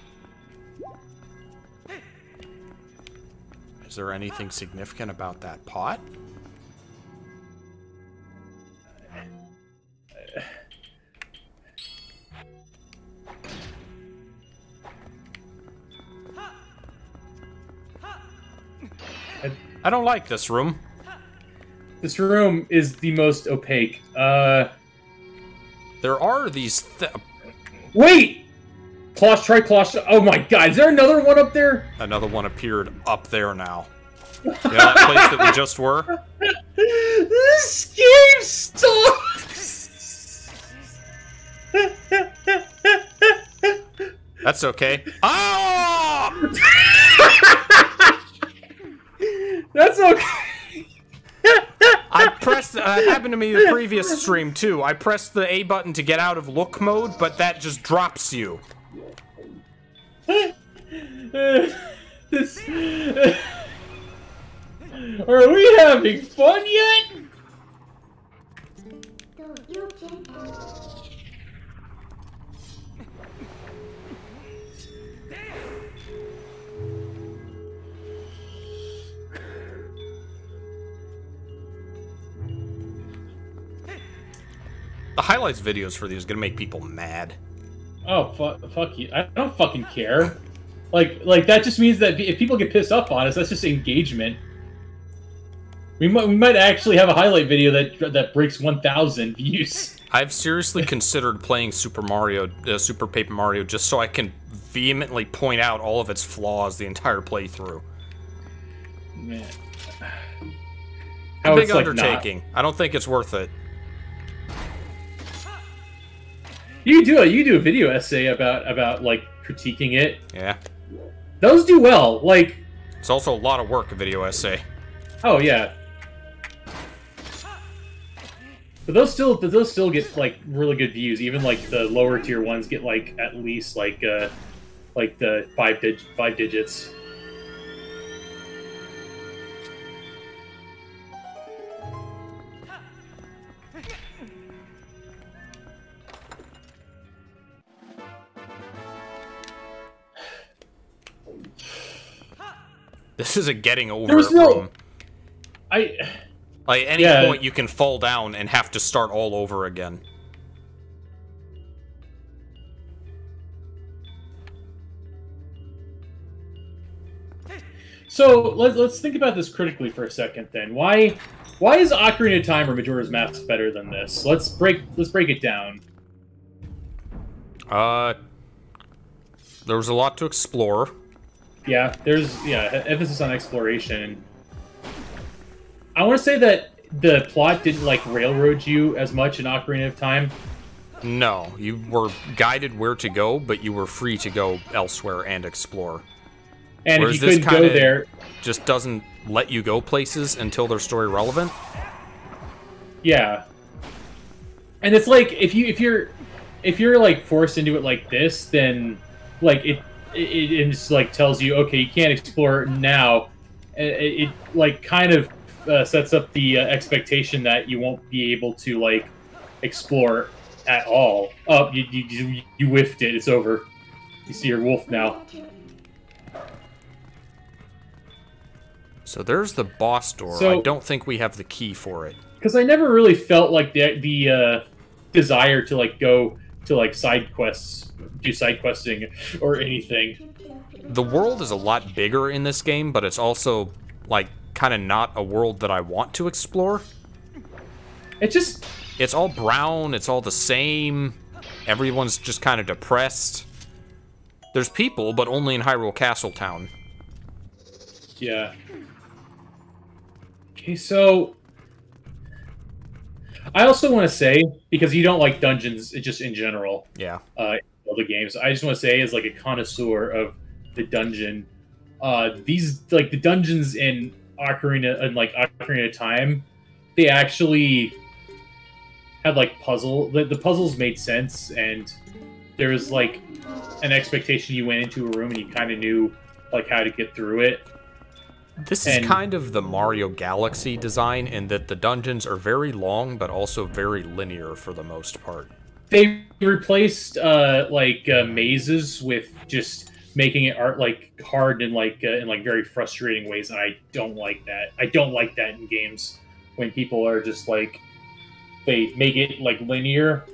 Is there anything significant about that pot? I don't like this room. This room is the most opaque. There are these. Wait! Closh, try Closh. Oh my god, is there another one up there? Another one appeared up there now. You know that place that we just were? This game sucks! That's okay. Oh! That's okay. I pressed. That happened to me the previous stream too. I pressed the A button to get out of look mode, but that just drops you. Are we having fun yet? The highlights videos for these are gonna make people mad. Oh, fuck you. I don't fucking care. Like that just means that if people get pissed off on us, that's just engagement. We might actually have a highlight video that breaks 1,000 views. I've seriously considered playing Super Paper Mario, just so I can vehemently point out all of its flaws the entire playthrough. Man. A big undertaking. I don't think it's worth it. You do a video essay about like critiquing it. Yeah. Those do well. Like, it's also a lot of work, a video essay. Oh yeah. But those still get like really good views. Even like the lower tier ones get like at least like the five digits. This is a getting over room. Like, any point you can fall down and have to start all over again. So let's think about this critically for a second. Then why is Ocarina of Time or Majora's Mask better than this? Let's break it down. There was a lot to explore. Yeah, there's emphasis on exploration. I want to say that the plot didn't like railroad you as much in Ocarina of Time. No, you were guided where to go, but you were free to go elsewhere and explore. And if you couldn't go there, just doesn't let you go places until they're story relevant. Yeah, and it's like if you're like forced into it like this, then like it just like tells you, okay, you can't explore now. It like kind of sets up the expectation that you won't be able to like explore at all. Oh, you whiffed it. It's over. You see your wolf now. So there's the boss door. So, I don't think we have the key for it. Because I never really felt like the desire to like go to like side quests, do side questing or anything. The world is a lot bigger in this game, but it's also like kind of not a world that I want to explore. It's all brown. It's all the same. Everyone's just kind of depressed. There's people, but only in Hyrule Castle Town. Yeah. Okay, so I also want to say, because you don't like dungeons just in general, yeah, all the games, I just want to say as like a connoisseur of the dungeon, these like the dungeons in Ocarina of Time, they actually had like the puzzles made sense, and there was like an expectation. You went into a room and you kind of knew like how to get through it. This is kind of the Mario Galaxy design in that the dungeons are very long, but also very linear for the most part. They replaced mazes with just making it hard and in very frustrating ways, and I don't like that. I don't like that in games when people are just like they make it like linear,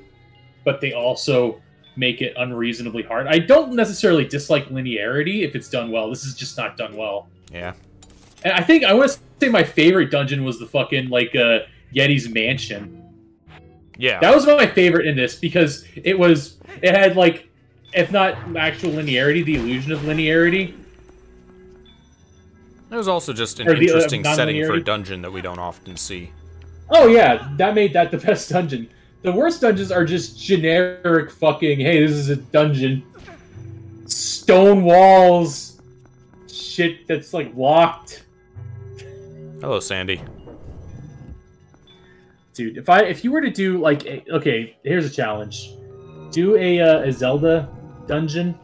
but they also make it unreasonably hard. I don't necessarily dislike linearity if it's done well. This is just not done well. Yeah. And I think I want to say my favorite dungeon was the fucking Yeti's Mansion. Yeah, that was my favorite in this because it had like, if not actual linearity, the illusion of linearity. It was also just an interesting setting for a dungeon that we don't often see. Oh yeah, that made that the best dungeon. The worst dungeons are just generic fucking, hey, this is a dungeon. Stone walls, shit that's like locked. Hello, Sandy. Dude, if you were to do like okay, here's a challenge: do a Zelda dungeon,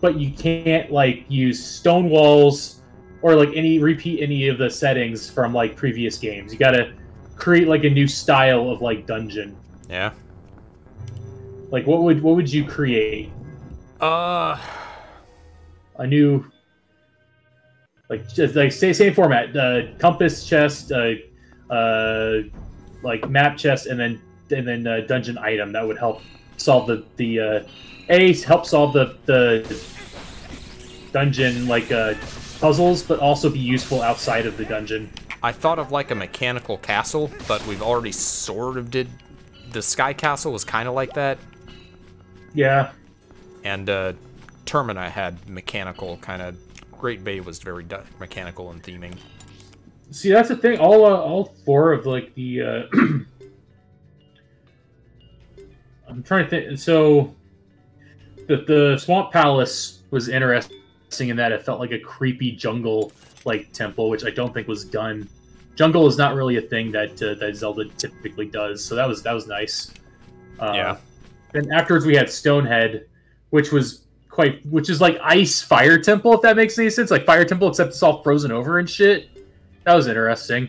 but you can't like use stone walls or like repeat any of the settings from like previous games. You gotta create like a new style of like dungeon. Yeah. Like what would you create? A new. Like just like same format, compass chest, like map chest, and then dungeon item that would help solve the dungeon puzzles, but also be useful outside of the dungeon. I thought of like a mechanical castle, but we've already sort of did. The Sky Castle was kind of like that. Yeah. And Termina had mechanical kind of. Great Bay was very mechanical and theming. See, that's the thing. All four of like the. I'm trying to think. So, the Swamp Palace was interesting in that it felt like a creepy jungle like temple, which I don't think was done. Jungle is not really a thing that Zelda typically does, so that was nice. Yeah. And afterwards, we had Stonehead, which was. Which is like ice fire temple, if that makes any sense. Like fire temple, except it's all frozen over and shit. That was interesting.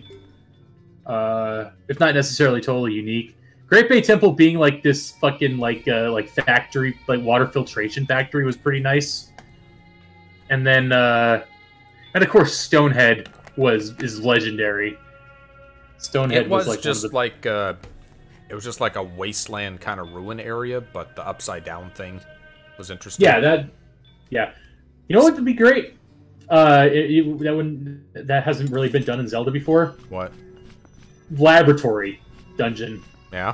If not necessarily totally unique. Great Bay Temple being like this fucking like factory, like water filtration factory was pretty nice. And then And of course, Stonehead is legendary. Stonehead it was just like a wasteland kind of ruin area, but the upside down thing was interesting. Yeah, you know what would be great? That hasn't really been done in Zelda before. What? Laboratory dungeon. Yeah.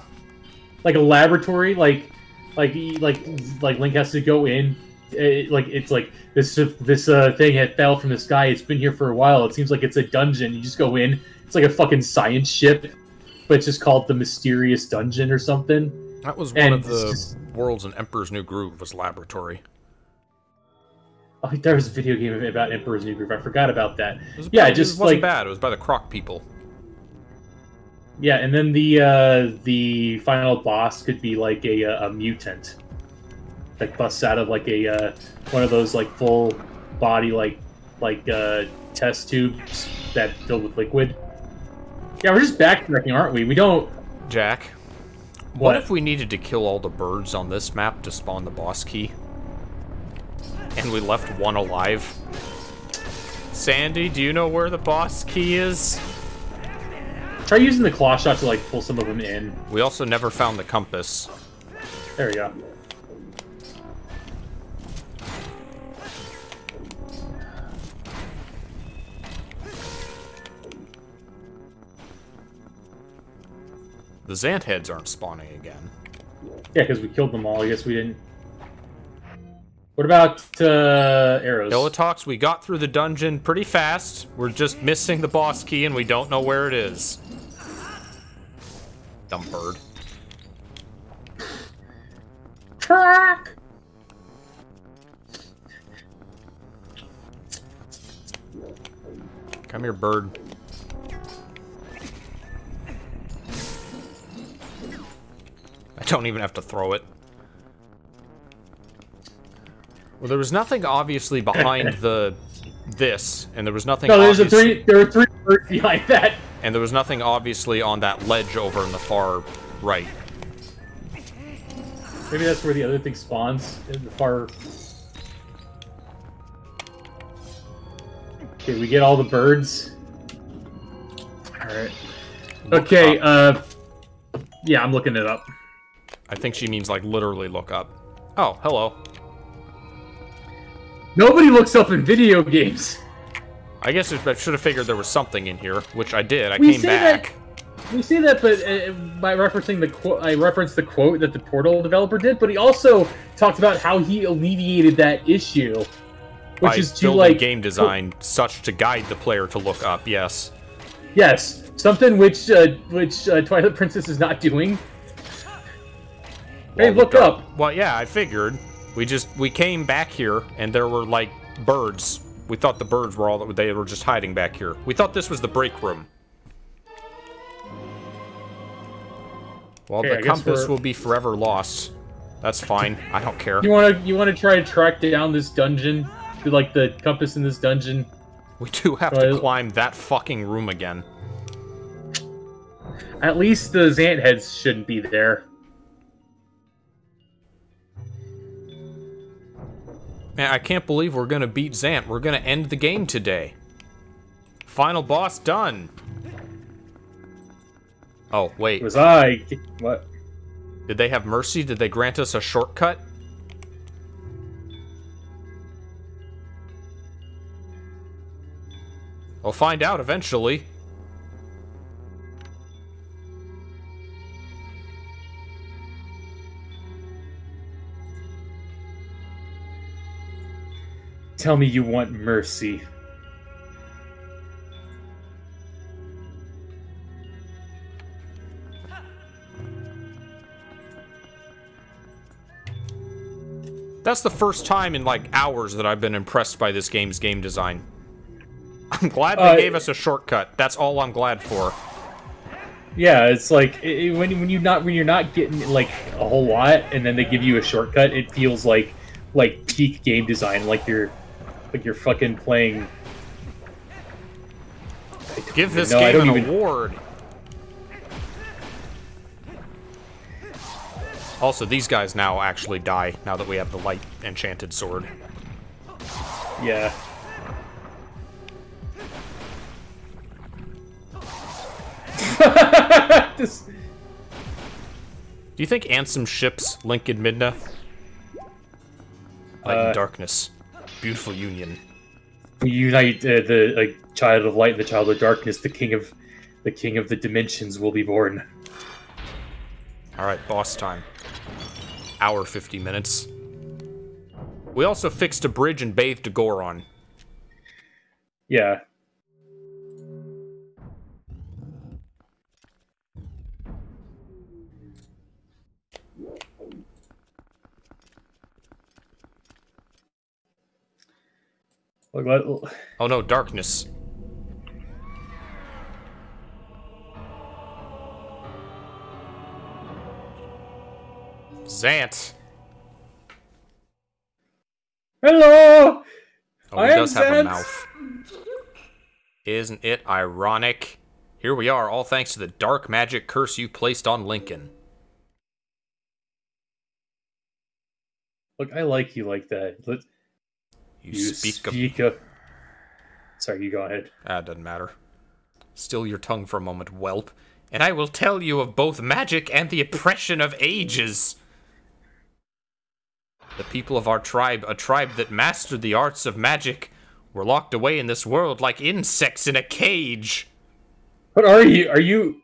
Like a laboratory, like Link has to go in. It's like this thing had fell from the sky. It's been here for a while. It seems like it's a dungeon. You just go in. It's like a fucking science ship, but it's just called the Mysterious Dungeon or something. That was one of the worlds in Emperor's New Groove was Laboratory. Oh, there was a video game about Emperor's New Groove. I forgot about that. Yeah, it wasn't bad. It was by the Croc people. Yeah, and then the final boss could be like a mutant that busts out of like one of those like full body like test tubes that filled with liquid. Yeah, we're just backtracking, aren't we? We don't. Jack, what if we needed to kill all the birds on this map to spawn the boss key? And we left one alive. Sandy, do you know where the boss key is? Try using the claw shot to, like, pull some of them in. We also never found the compass. There we go. The Zant heads aren't spawning again. Yeah, because we killed them all. I guess we didn't. What about arrows? Illitox, we got through the dungeon pretty fast. We're just missing the boss key, and we don't know where it is. Dumb bird. Track. Come here, bird. I don't even have to throw it. Well, there was nothing obviously behind this, and there was nothing. No, there were three birds behind that, and there was nothing obviously on that ledge over in the far right. Maybe that's where the other thing spawns in the far. Okay, we get all the birds. All right. Okay. Yeah, I'm looking it up. I think she means like literally look up. Oh, hello. Nobody looks up in video games. I guess I should have figured there was something in here, which I did. I came back. That, we say that, but by referencing the quote, I referenced the quote that the Portal developer did, but he also talked about how he alleviated that issue, which is game design such to guide the player to look up. Yes. Yes, something which Twilight Princess is not doing. Well, hey, look up. Well, yeah, I figured. We came back here, and there were, like, birds. We thought the birds were all... They were just hiding back here. We thought this was the break room. Well, okay, the compass will be forever lost. That's fine. I don't care. You wanna try to track down this dungeon? Like, the compass in this dungeon? We do have to climb that fucking room again. At least the Zant heads shouldn't be there. Man, I can't believe we're gonna beat Zant. We're gonna end the game today. Final boss done. Oh, wait. What? Did they have mercy? Did they grant us a shortcut? We'll find out eventually. Tell me you want mercy. That's the first time in like hours that I've been impressed by this game's game design. I'm glad they gave us a shortcut. That's all I'm glad for. Yeah, it's like when you're not getting like a whole lot, and then they give you a shortcut. It feels like peak game design. Like you're fucking playing. Give this game an award. Also, these guys now actually die now that we have the light enchanted sword. Yeah. This... Do you think Ansem ships Link and Midna? Light and darkness, beautiful union. Unite the child of light and the child of darkness. The king of the dimensions will be born. All right, boss time. Hour 50 minutes. We also fixed a bridge and bathed a Goron. Yeah. Oh no, darkness. Zant. Hello! Oh, he does have a mouth. Isn't it ironic? Here we are, all thanks to the dark magic curse you placed on Lincoln. Look, I like you like that. Let's... You speak of... Sorry, you go ahead. Ah, doesn't matter. Still your tongue for a moment, whelp. And I will tell you of both magic and the oppression of ages. The people of our tribe, a tribe that mastered the arts of magic, were locked away in this world like insects in a cage. What are you? Are you...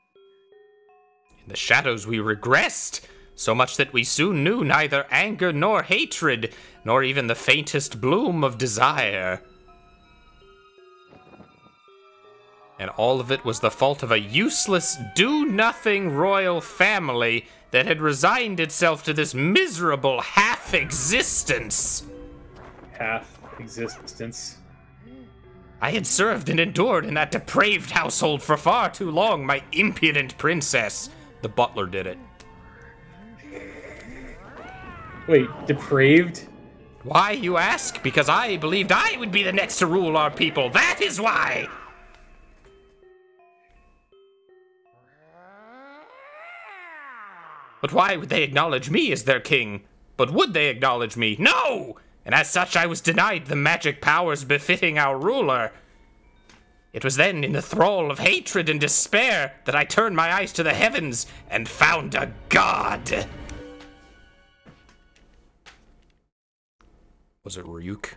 In the shadows we regressed. So much that we soon knew neither anger nor hatred, nor even the faintest bloom of desire. And all of it was the fault of a useless, do-nothing royal family that had resigned itself to this miserable half-existence. Half-existence? I had served and endured in that depraved household for far too long, my impudent princess. The butler did it. Wait, depraved? Why, you ask? Because I believed I would be the next to rule our people. That is why! But why would they acknowledge me as their king? But would they acknowledge me? No! And as such, I was denied the magic powers befitting our ruler. It was then, in the thrall of hatred and despair, that I turned my eyes to the heavens and found a god. Was it Ryuk?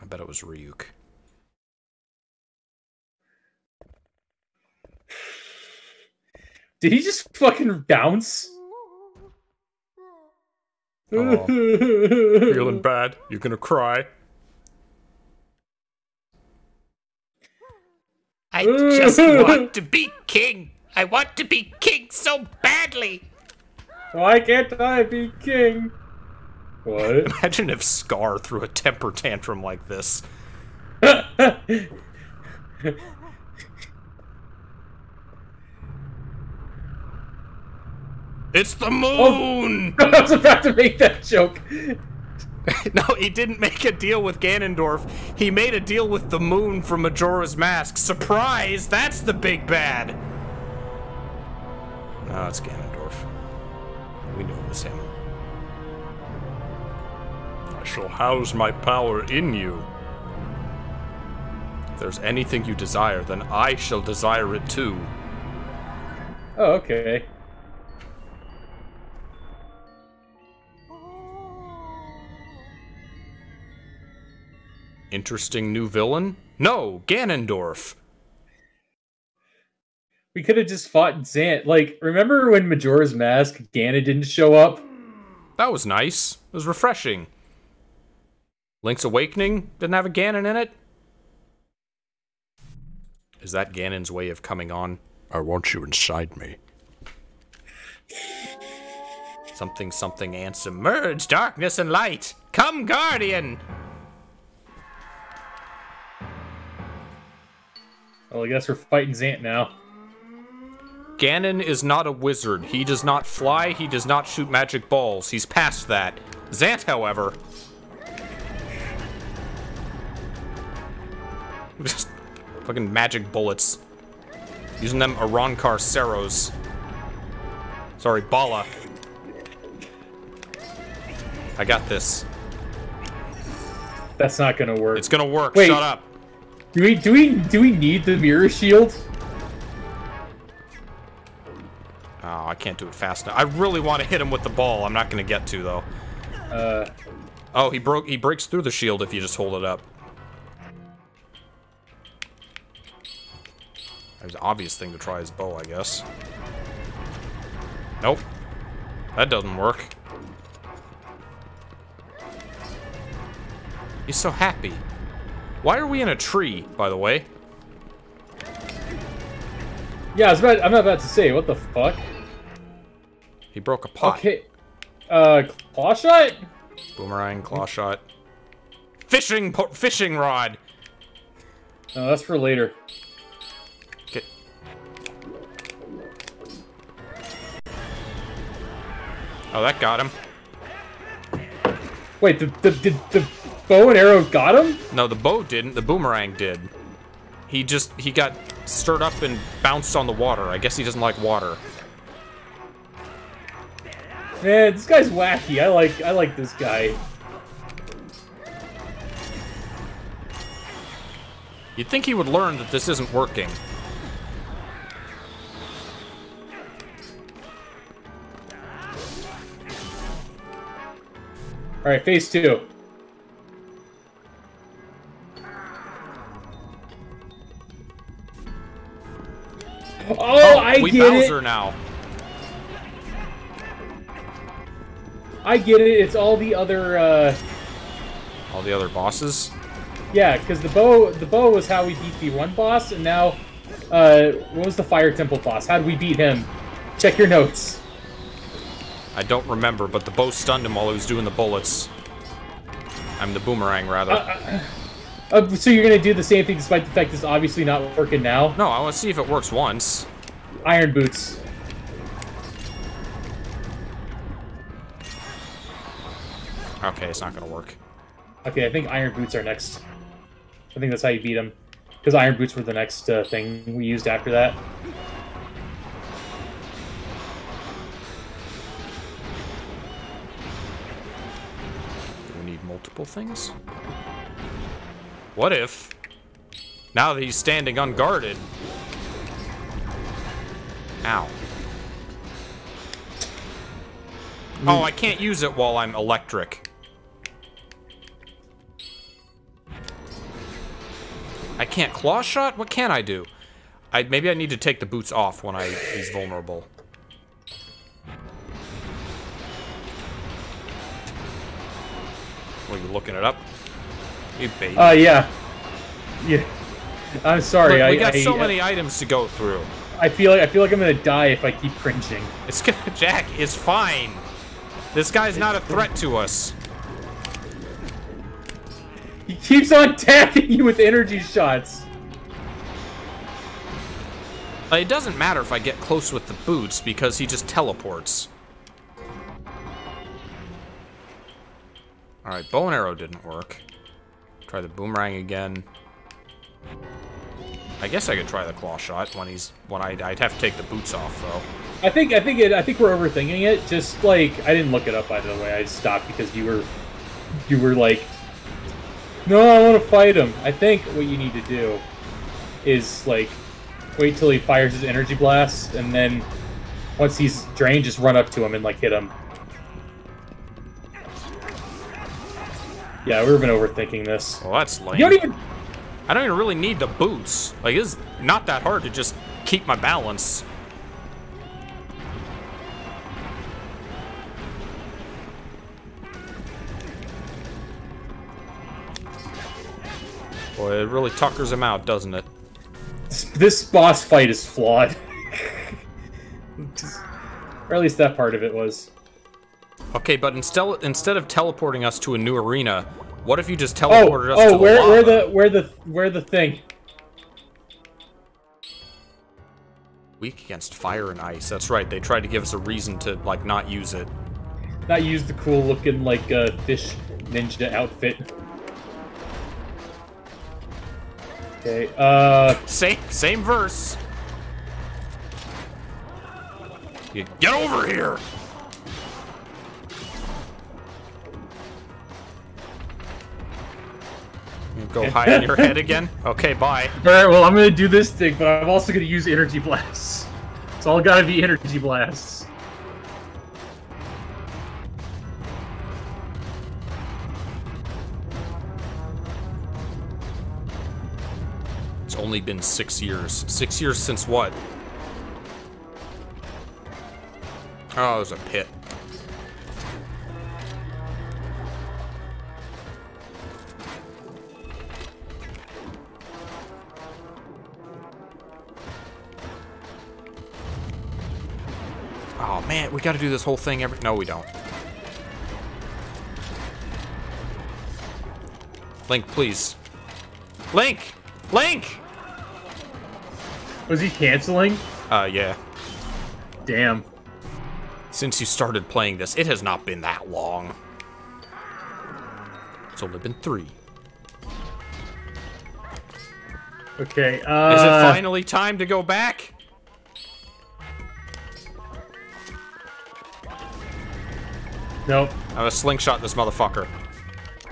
I bet it was Ryuk. Did he just fucking bounce? Oh, feeling bad. You're gonna cry. I just want to be king. I want to be king so badly. Why can't I be king? What? Imagine if Scar threw a temper tantrum like this. It's the moon! Oh, I was about to make that joke. No, he didn't make a deal with Ganondorf. He made a deal with the moon from Majora's Mask. Surprise! That's the big bad! No, it's Ganondorf. We knew it was him. I shall house my power in you. If there's anything you desire, then I shall desire it too. Oh, okay. Interesting new villain? No, Ganondorf. We could have just fought Zant. Like, remember when Majora's Mask, Ganon didn't show up? That was nice. It was refreshing. Link's Awakening didn't have a Ganon in it? Is that Ganon's way of coming on? I want you inside me. Something, something, and submerge darkness and light. Come, Guardian! Well, I guess we're fighting Zant now. Ganon is not a wizard. He does not fly. He does not shoot magic balls. He's past that. Zant, however... Just fucking magic bullets. Using them Aronkar Seros. Sorry, Bala. I got this. That's not gonna work. It's gonna work. Wait, shut up. Do we need the mirror shield? Oh, I can't do it fast enough. I really want to hit him with the ball. I'm not going to get to, though. Oh, he breaks through the shield if you just hold it up. There's an obvious thing to try his bow, I guess. Nope. That doesn't work. He's so happy. Why are we in a tree, by the way? Yeah, I'm not about to say, what the fuck? He broke a pot. Okay. Claw shot? Boomerang, claw shot. Fishing rod! No, that's for later. Okay. Oh, that got him. Wait, the bow and arrow got him? No, the bow didn't, the boomerang did. He got stirred up and bounced on the water. I guess he doesn't like water. Man, this guy's wacky. I like this guy. You'd think he would learn that this isn't working. All right, phase two. Oh, I get it! We Bowser now. I get it, it's all the other, All the other bosses? Yeah, because the bow was how we beat the one boss, and now, what was the Fire Temple boss? How did we beat him? Check your notes. I don't remember, but the bow stunned him while he was doing the bullets. I'm the boomerang, rather. So you're gonna do the same thing despite the fact it's obviously not working now? No, I want to see if it works once. Iron boots. Okay, it's not gonna work. Okay, I think iron boots are next. I think that's how you beat them, because iron boots were the next thing we used after that. Do we need multiple things? What if, now that he's standing unguarded... Ow. Oh, I can't use it while I'm electric. I can't claw shot? What can I do? Maybe I need to take the boots off when he's vulnerable. Were you looking it up? You baby. Yeah. I'm sorry. Look, we got so many items to go through. I feel like I'm gonna die if I keep cringing. Jack is fine. This guy's not a threat to us. He keeps on tapping you with energy shots. It doesn't matter if I get close with the boots because he just teleports. All right, bow and arrow didn't work. Try the boomerang again. I guess I could try the claw shot when I'd have to take the boots off though. I think we're overthinking it. Just like I didn't look it up by the way. I stopped because you were like, no, I want to fight him. I think what you need to do is like wait till he fires his energy blast, and then once he's drained, just run up to him and like hit him. Yeah, we've been overthinking this. Well, that's lame. I don't even really need the boots. Like, it's not that hard to just keep my balance. Boy, it really tuckers him out, doesn't it? This boss fight is flawed. Or at least that part of it was. Okay, but instead of teleporting us to a new arena, what if you just teleported us to the lava? where the thing? Weak against fire and ice. That's right. They tried to give us a reason to like not use it. Not use the cool looking like fish ninja outfit. Okay. Same verse. Get over here. Go high in your head again? Okay, bye. Alright, well, I'm gonna do this thing, but I'm also gonna use energy blasts. It's all gotta be energy blasts. It's only been 6 years. 6 years since what? Oh, there's a pit. We gotta do this whole thing every... No, we don't. Link, please. Link! Link! Was he canceling? Yeah. Damn. Since you started playing this, it has not been that long. It's only been 3. Okay, Is it finally time to go back? Nope. I'm gonna slingshot this motherfucker.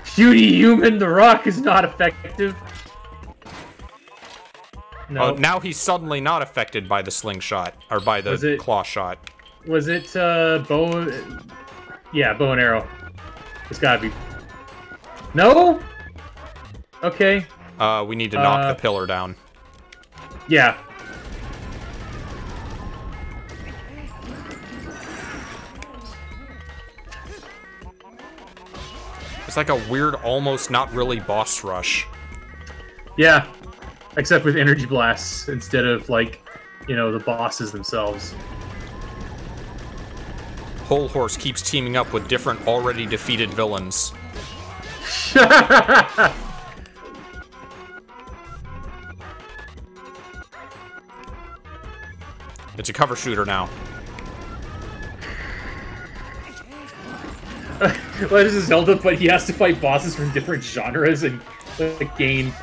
Cutie human, the rock is not effective. No. Nope. Now he's suddenly not affected by the slingshot, or by the claw shot. Was it, bow... Yeah, bow and arrow. It's gotta be... No? Okay. We need to knock the pillar down. Yeah. It's like a weird, almost not really boss rush. Yeah, except with energy blasts instead of, like, you know, the bosses themselves. Whole Horse keeps teaming up with different already defeated villains. It's a cover shooter now. Well, this is Zelda, but he has to fight bosses from different genres and like gain.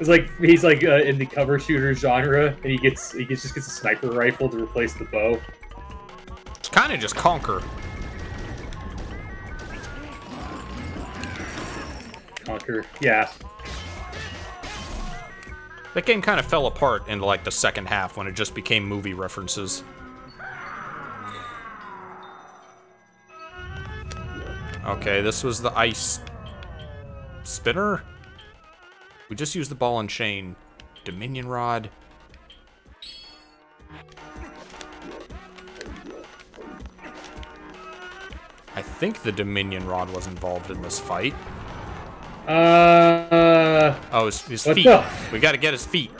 It's like he's like in the cover shooter genre, and he just gets a sniper rifle to replace the bow. It's kind of just Conquer. Conquer, yeah. That game kind of fell apart in like the second half when it just became movie references. Okay, this was the ice spinner. We just used the ball and chain. Dominion rod. I think the dominion rod was involved in this fight. Oh, his feet. We gotta get his feet.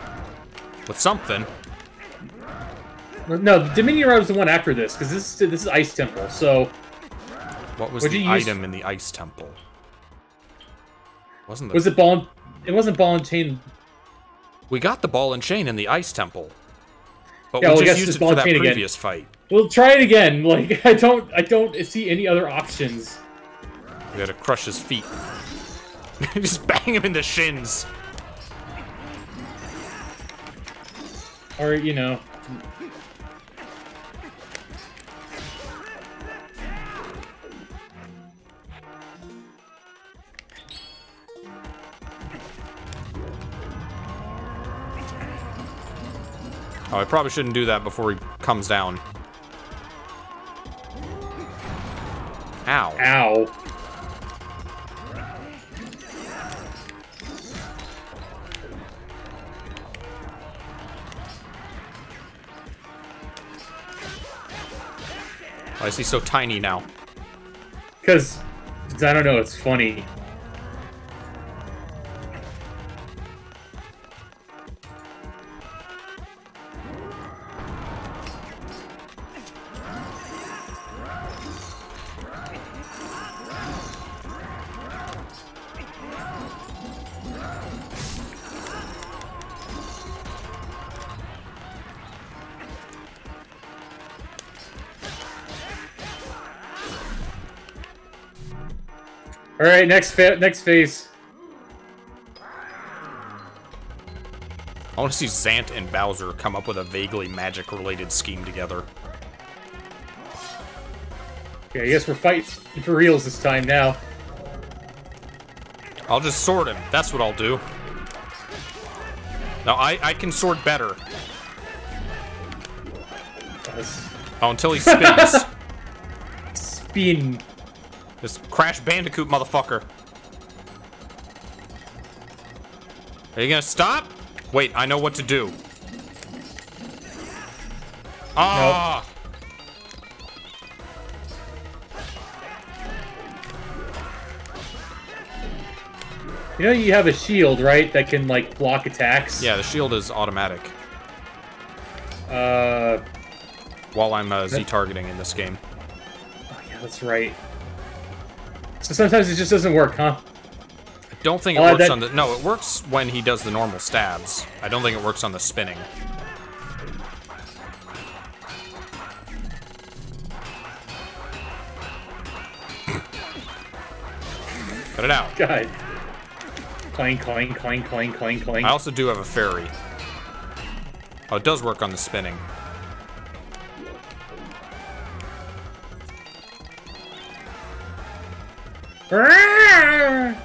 With something. No, the dominion rod was the one after this, because this is ice temple, so... What was the item in the ice temple? Was it ball? It wasn't ball and chain. We got the ball and chain in the ice temple, but we just used it for that previous fight. We'll try it again. Like I don't see any other options. We gotta crush his feet. Just bang him in the shins. Or you know. Oh, I probably shouldn't do that before he comes down. Ow. Ow. Why is he so tiny now? Because, I don't know, it's funny. All right, next phase. I want to see Zant and Bowser come up with a vaguely magic-related scheme together. Okay, I guess we're fighting for reals this time now. I'll just sword him. That's what I'll do. No, I can sword better. does. Oh, until he spins. Spin. This Crash Bandicoot motherfucker. Are you gonna stop? Wait, I know what to do. Ah! Nope. You know you have a shield, right? That can, like, block attacks? Yeah, the shield is automatic. While I'm Z-targeting in this game. Oh, yeah, that's right. So sometimes it just doesn't work, huh? I don't think it works on the... No, it works when he does the normal stabs. I don't think it works on the spinning. Cut it out. God. Clang, clang, clang, clang, clang, clang. I also do have a fairy. Oh, it does work on the spinning. Ow.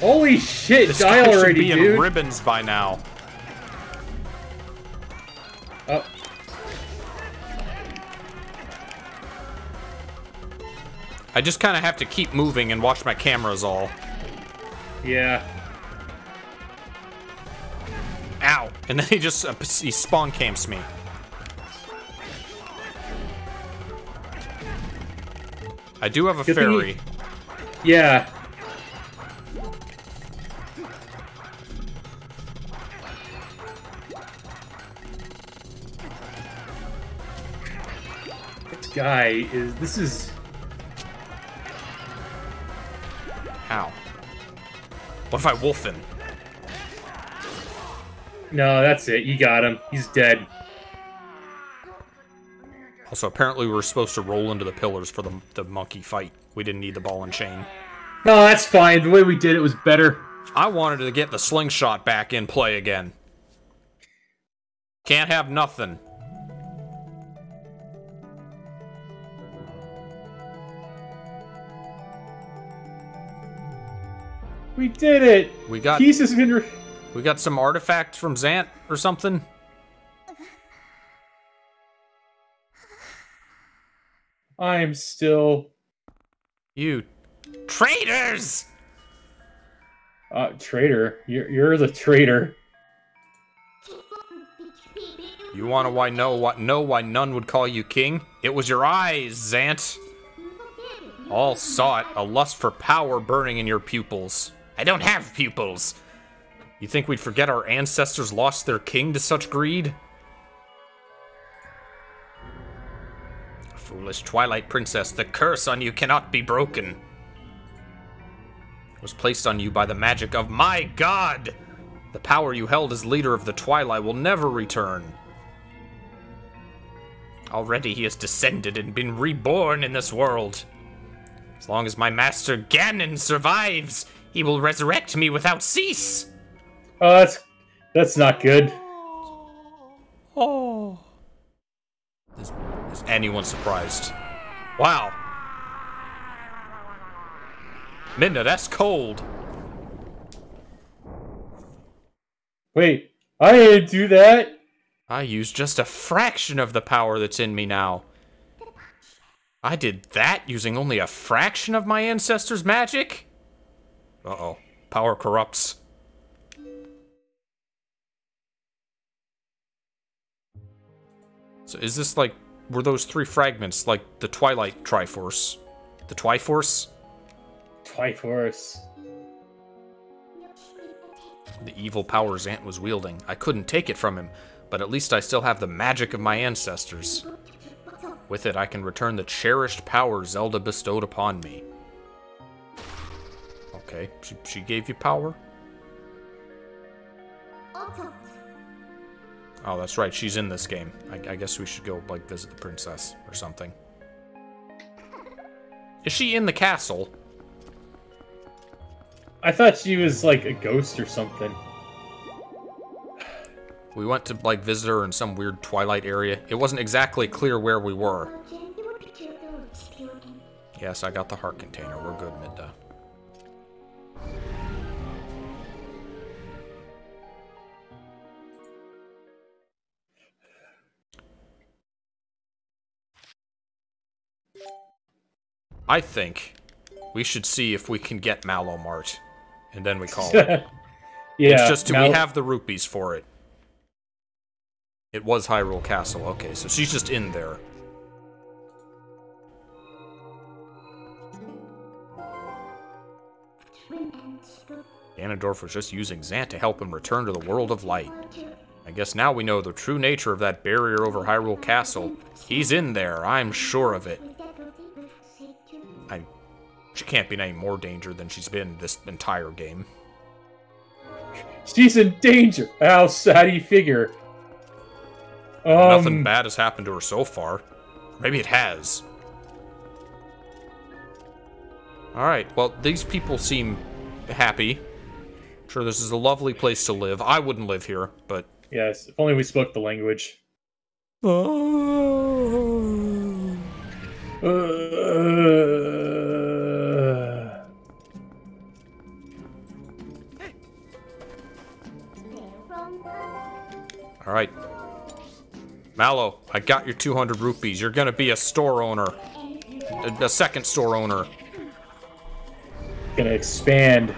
Holy shit, this guy already, dude. Should be in ribbons by now. Oh. I just kind of have to keep moving and watch my cameras all. Yeah. Ow. And then he just he spawn camps me. I do have a fairy. Yeah. This guy is... This is... Ow. What if I wolf him? No, that's it. You got him. He's dead. Also, apparently we were supposed to roll into the pillars for the monkey fight. We didn't need the ball and chain. No, that's fine. The way we did it was better. I wanted to get the slingshot back in play again. Can't have nothing. We did it! We got pieces been we got some artifacts from Zant or something. I am still you traitors. Traitor, you're the traitor. You wanna why no what know why none would call you king? It was your eyes, Zant. All saw it, a lust for power burning in your pupils. I don't have pupils. You think we'd forget our ancestors lost their king to such greed? Foolish Twilight Princess, the curse on you cannot be broken. It was placed on you by the magic of my god. The power you held as leader of the Twilight will never return. Already he has descended and been reborn in this world. As long as my master Ganon survives, he will resurrect me without cease! Oh, that's not good. Oh. Is anyone surprised? Wow. Midna, that's cold. Wait, I didn't do that. I used just a fraction of the power that's in me now. I did that using only a fraction of my ancestors' magic? Uh-oh. Power corrupts. So is this like... Were those three fragments like the Twilight Triforce? The Twiforce? Twiforce. The evil power Zant was wielding. I couldn't take it from him, but at least I still have the magic of my ancestors. With it, I can return the cherished power Zelda bestowed upon me. Okay, she gave you power? Oh, that's right, she's in this game. I guess we should go, like, visit the princess or something. Is she in the castle? I thought she was, like, a ghost or something. We went to, like, visit her in some weird Twilight area. It wasn't exactly clear where we were. Yes, I got the heart container. We're good, Midna. I think we should see if we can get Mallow Mart, and then we call it. Yeah, it's just, do we have the rupees for it? It was Hyrule Castle. Okay, so she's just in there. Ganondorf was just using Zant to help him return to the world of light. I guess now we know the true nature of that barrier over Hyrule Castle. He's in there, I'm sure of it. She can't be in any more danger than she's been this entire game. She's in danger! How do you figure? Nothing bad has happened to her so far. Maybe it has. Alright, well, these people seem happy. I'm sure this is a lovely place to live. I wouldn't live here, but... Yes, if only we spoke the language. Oh. Alright. Mallow, I got your 200 rupees. You're gonna be a store owner. A second store owner. Gonna expand.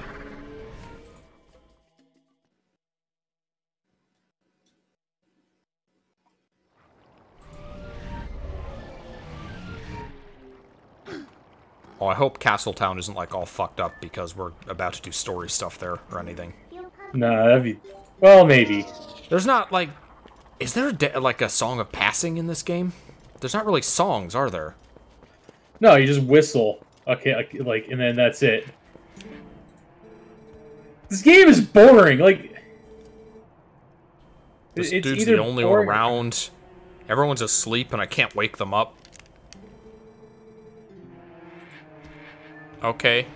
Oh, I hope Castletown isn't like all fucked up because we're about to do story stuff there or anything. Nah, that'd be... Well, maybe. There's not, like... Is there, like, a song of passing in this game? There's not really songs, are there? No, you just whistle. Okay, like, and then that's it. This game is boring, like... This dude's the only one around. Everyone's asleep and I can't wake them up. Okay,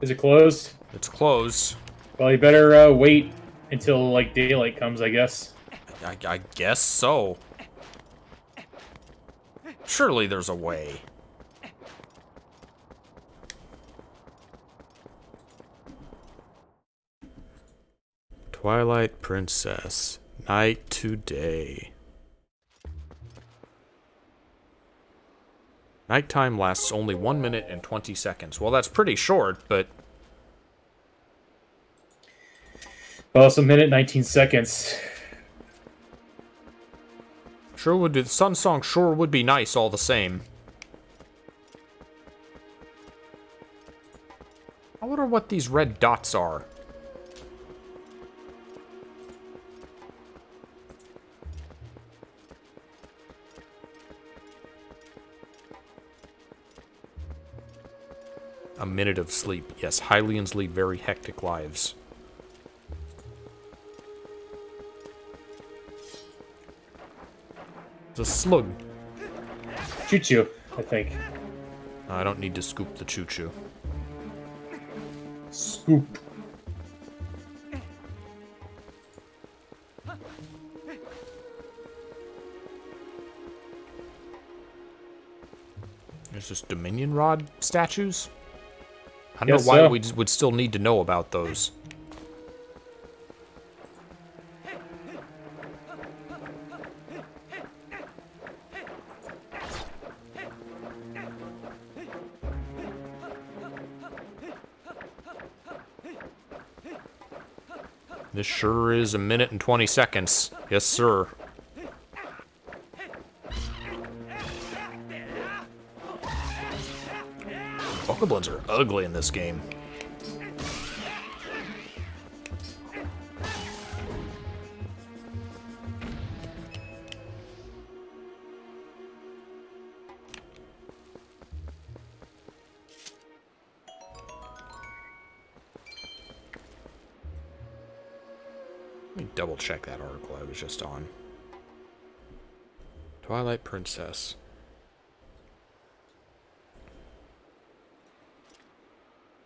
Is it closed? It's closed. Well, you better wait until, like, daylight comes, I guess. I guess so. Surely there's a way. Twilight Princess, night to day. Nighttime lasts only 1 minute and 20 seconds. Well, that's pretty short, but... Well, it's 1 minute, 19 seconds. Sure would do. The Sun Song sure would be nice all the same. I wonder what these red dots are. A minute of sleep. Yes, Hylians lead very hectic lives. It's a slug. Choo-choo, I think. I don't need to scoop the choo-choo. Scoop. There's just Dominion Rod statues? I don't know why we would still need to know about those. This sure is 1 minute and 20 seconds. Yes, sir. Goblins are ugly in this game. Let me double check that article I was just on. Twilight Princess.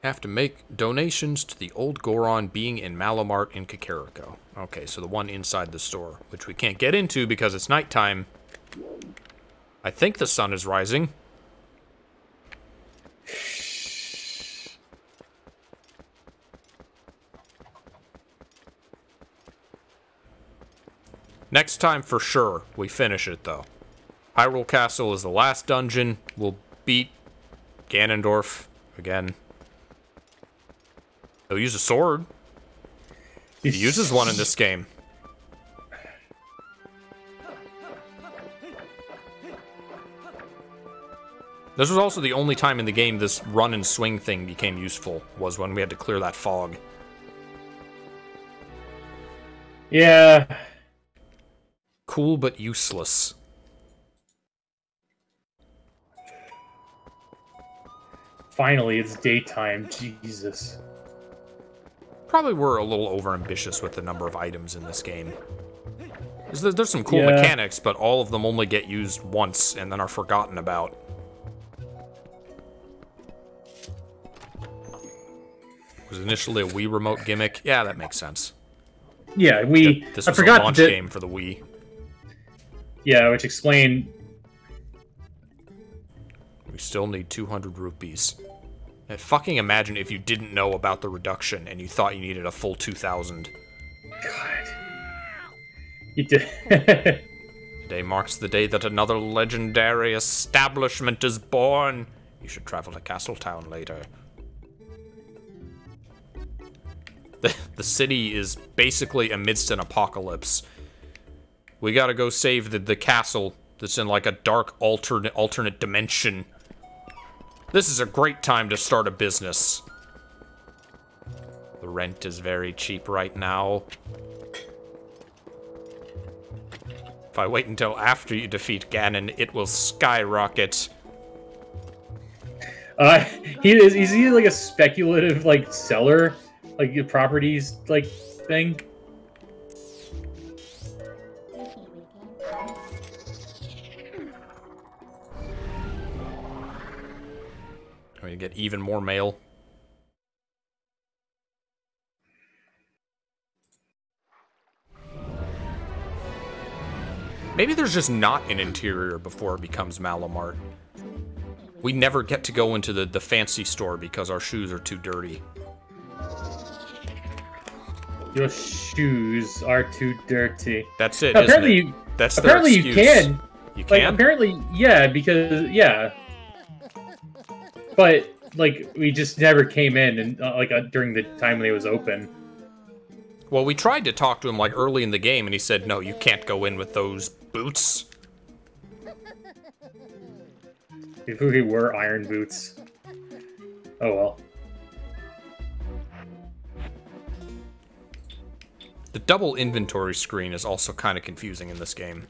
Have to make donations to the old Goron being in Mallow Mart in Kakariko. Okay, so the one inside the store, which we can't get into because it's nighttime. I think the sun is rising. Next time, for sure, we finish it, though. Hyrule Castle is the last dungeon. We'll beat Ganondorf again. He'll use a sword. He uses one in this game. This was also the only time in the game this run and swing thing became useful, was when we had to clear that fog. Yeah. Cool, but useless. Finally, it's daytime. Jesus. Probably were a little overambitious with the number of items in this game. There's some cool mechanics, but all of them only get used once and then are forgotten about. It was initially a Wii remote gimmick. Yeah, that makes sense. Yeah, Wii. This was a launch game for the Wii. Yeah, which explained... We still need 200 rupees. And fucking imagine if you didn't know about the reduction and you thought you needed a full 2,000. God. You did. Today marks the day that another legendary establishment is born. You should travel to Castletown later. The city is basically amidst an apocalypse. We gotta go save the castle that's in like a dark alternate dimension. This is a great time to start a business. The rent is very cheap right now. If I wait until after you defeat Ganon, it will skyrocket. Is he like a speculative like seller, like your properties like thing? I'm gonna get even more mail. Maybe there's just not an interior before it becomes Mallow Mart. We never get to go into the fancy store because our shoes are too dirty. Your shoes are too dirty. That's it, apparently, isn't it? That's the excuse. Apparently you can. You can? Like, apparently, yeah, because, yeah. But, like, we just never came in, and like during the time when it was open. Well, we tried to talk to him, like, early in the game, and he said, no, you can't go in with those boots. If we were iron boots. Oh, well. The double inventory screen is also kind of confusing in this game.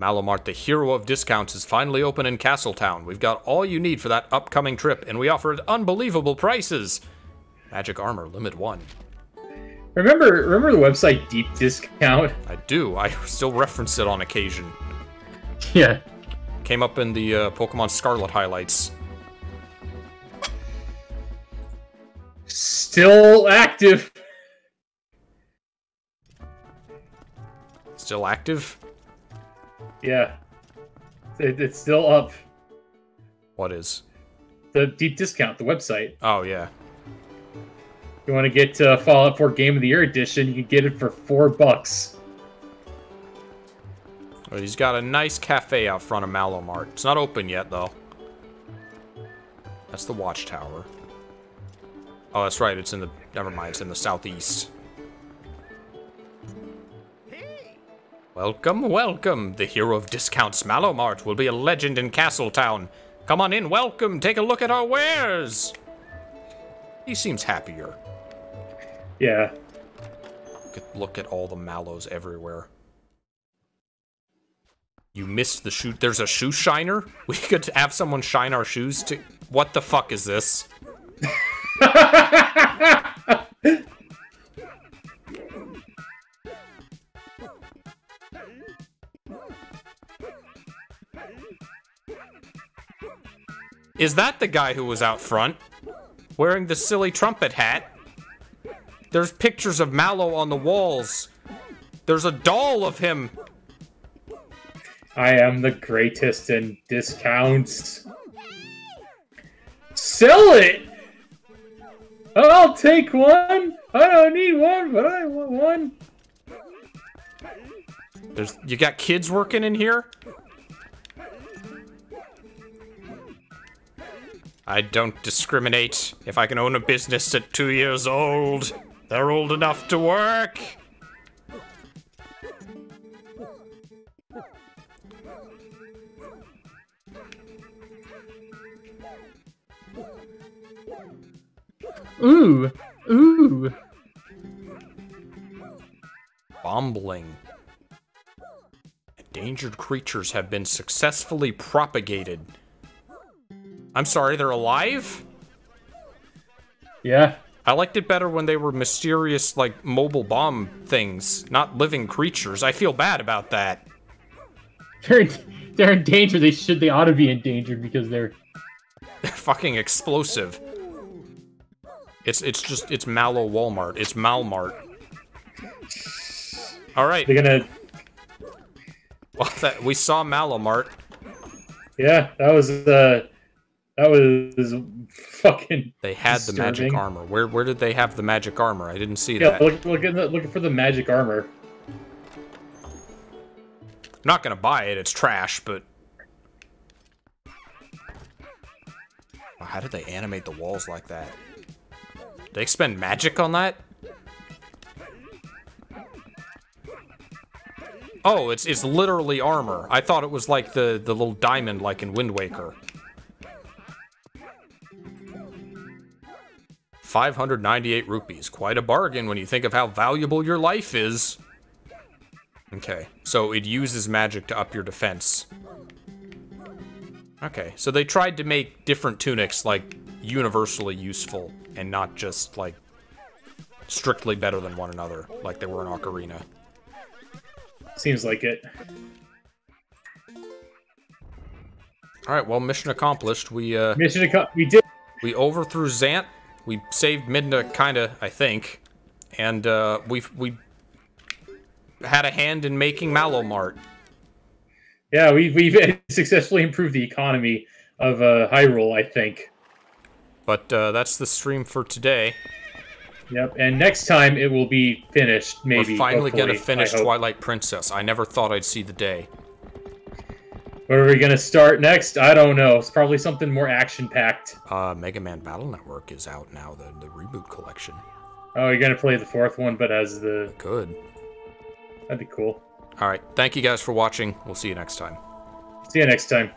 Mallow Mart, the hero of discounts, is finally open in Castletown. We've got all you need for that upcoming trip, and we offer at unbelievable prices. Magic armor, limit 1. Remember the website Deep Discount? I do. I still reference it on occasion. Yeah. Came up in the Pokémon Scarlet highlights. Still active. Still active? Yeah, it's still up. What is? The Deep Discount, the website. Oh, yeah. If you want to get Fallout 4 Game of the Year Edition, you can get it for $4. Well, he's got a nice cafe out front of Mallow Mart. It's not open yet, though. That's the Watchtower. Oh, that's right, it's in the... Never mind, it's in the southeast. Welcome, welcome. The hero of discounts, Mallow Mart, will be a legend in Castletown. Come on in, welcome. Take a look at our wares. He seems happier. Yeah. Look at all the mallows everywhere. You missed the shoe. There's a shoe shiner? We could have someone shine our shoes to... What the fuck is this? Is that the guy who was out front? Wearing the silly trumpet hat? There's pictures of Mallow on the walls. There's a doll of him. I am the greatest in discounts. Sell it! I'll take one! I don't need one, but I want one. There's, you got kids working in here? I don't discriminate. If I can own a business at 2 years old, they're old enough to work. Ooh, ooh. Bombling. Endangered creatures have been successfully propagated. I'm sorry, they're alive? Yeah. I liked it better when they were mysterious, like, mobile bomb things, not living creatures. I feel bad about that. They're in danger. They ought to be endangered because they're fucking explosive. It's Mallow Walmart. It's Malmart. All right. They're gonna. Well, that, we saw Mallow Mart. Yeah, that was fucking. They had disturbing. The magic armor. Where did they have the magic armor? I didn't see that. Yeah, looking for the magic armor. I'm not gonna buy it. It's trash, but. Oh, how did they animate the walls like that? Did they expend magic on that? Oh, it's literally armor. I thought it was like the little diamond like in Wind Waker. 598 rupees. Quite a bargain when you think of how valuable your life is. Okay, so it uses magic to up your defense. Okay, so they tried to make different tunics like universally useful and not just like strictly better than one another like they were in Ocarina. Seems like it. All right, well, mission accomplished. We overthrew Zant. We saved Midna, kinda, I think, and we had a hand in making Mallow Mart. Yeah, we've successfully improved the economy of Hyrule, I think. But that's the stream for today. Yep, and next time it will be finished, maybe. We're finally gonna finish Twilight Princess. I never thought I'd see the day. What are we gonna start next? I don't know. It's probably something more action-packed. Mega Man Battle Network is out now, the reboot collection. Oh, you're gonna play the fourth one, but as the... Good. That'd be cool. Alright, thank you guys for watching. We'll see you next time. See you next time.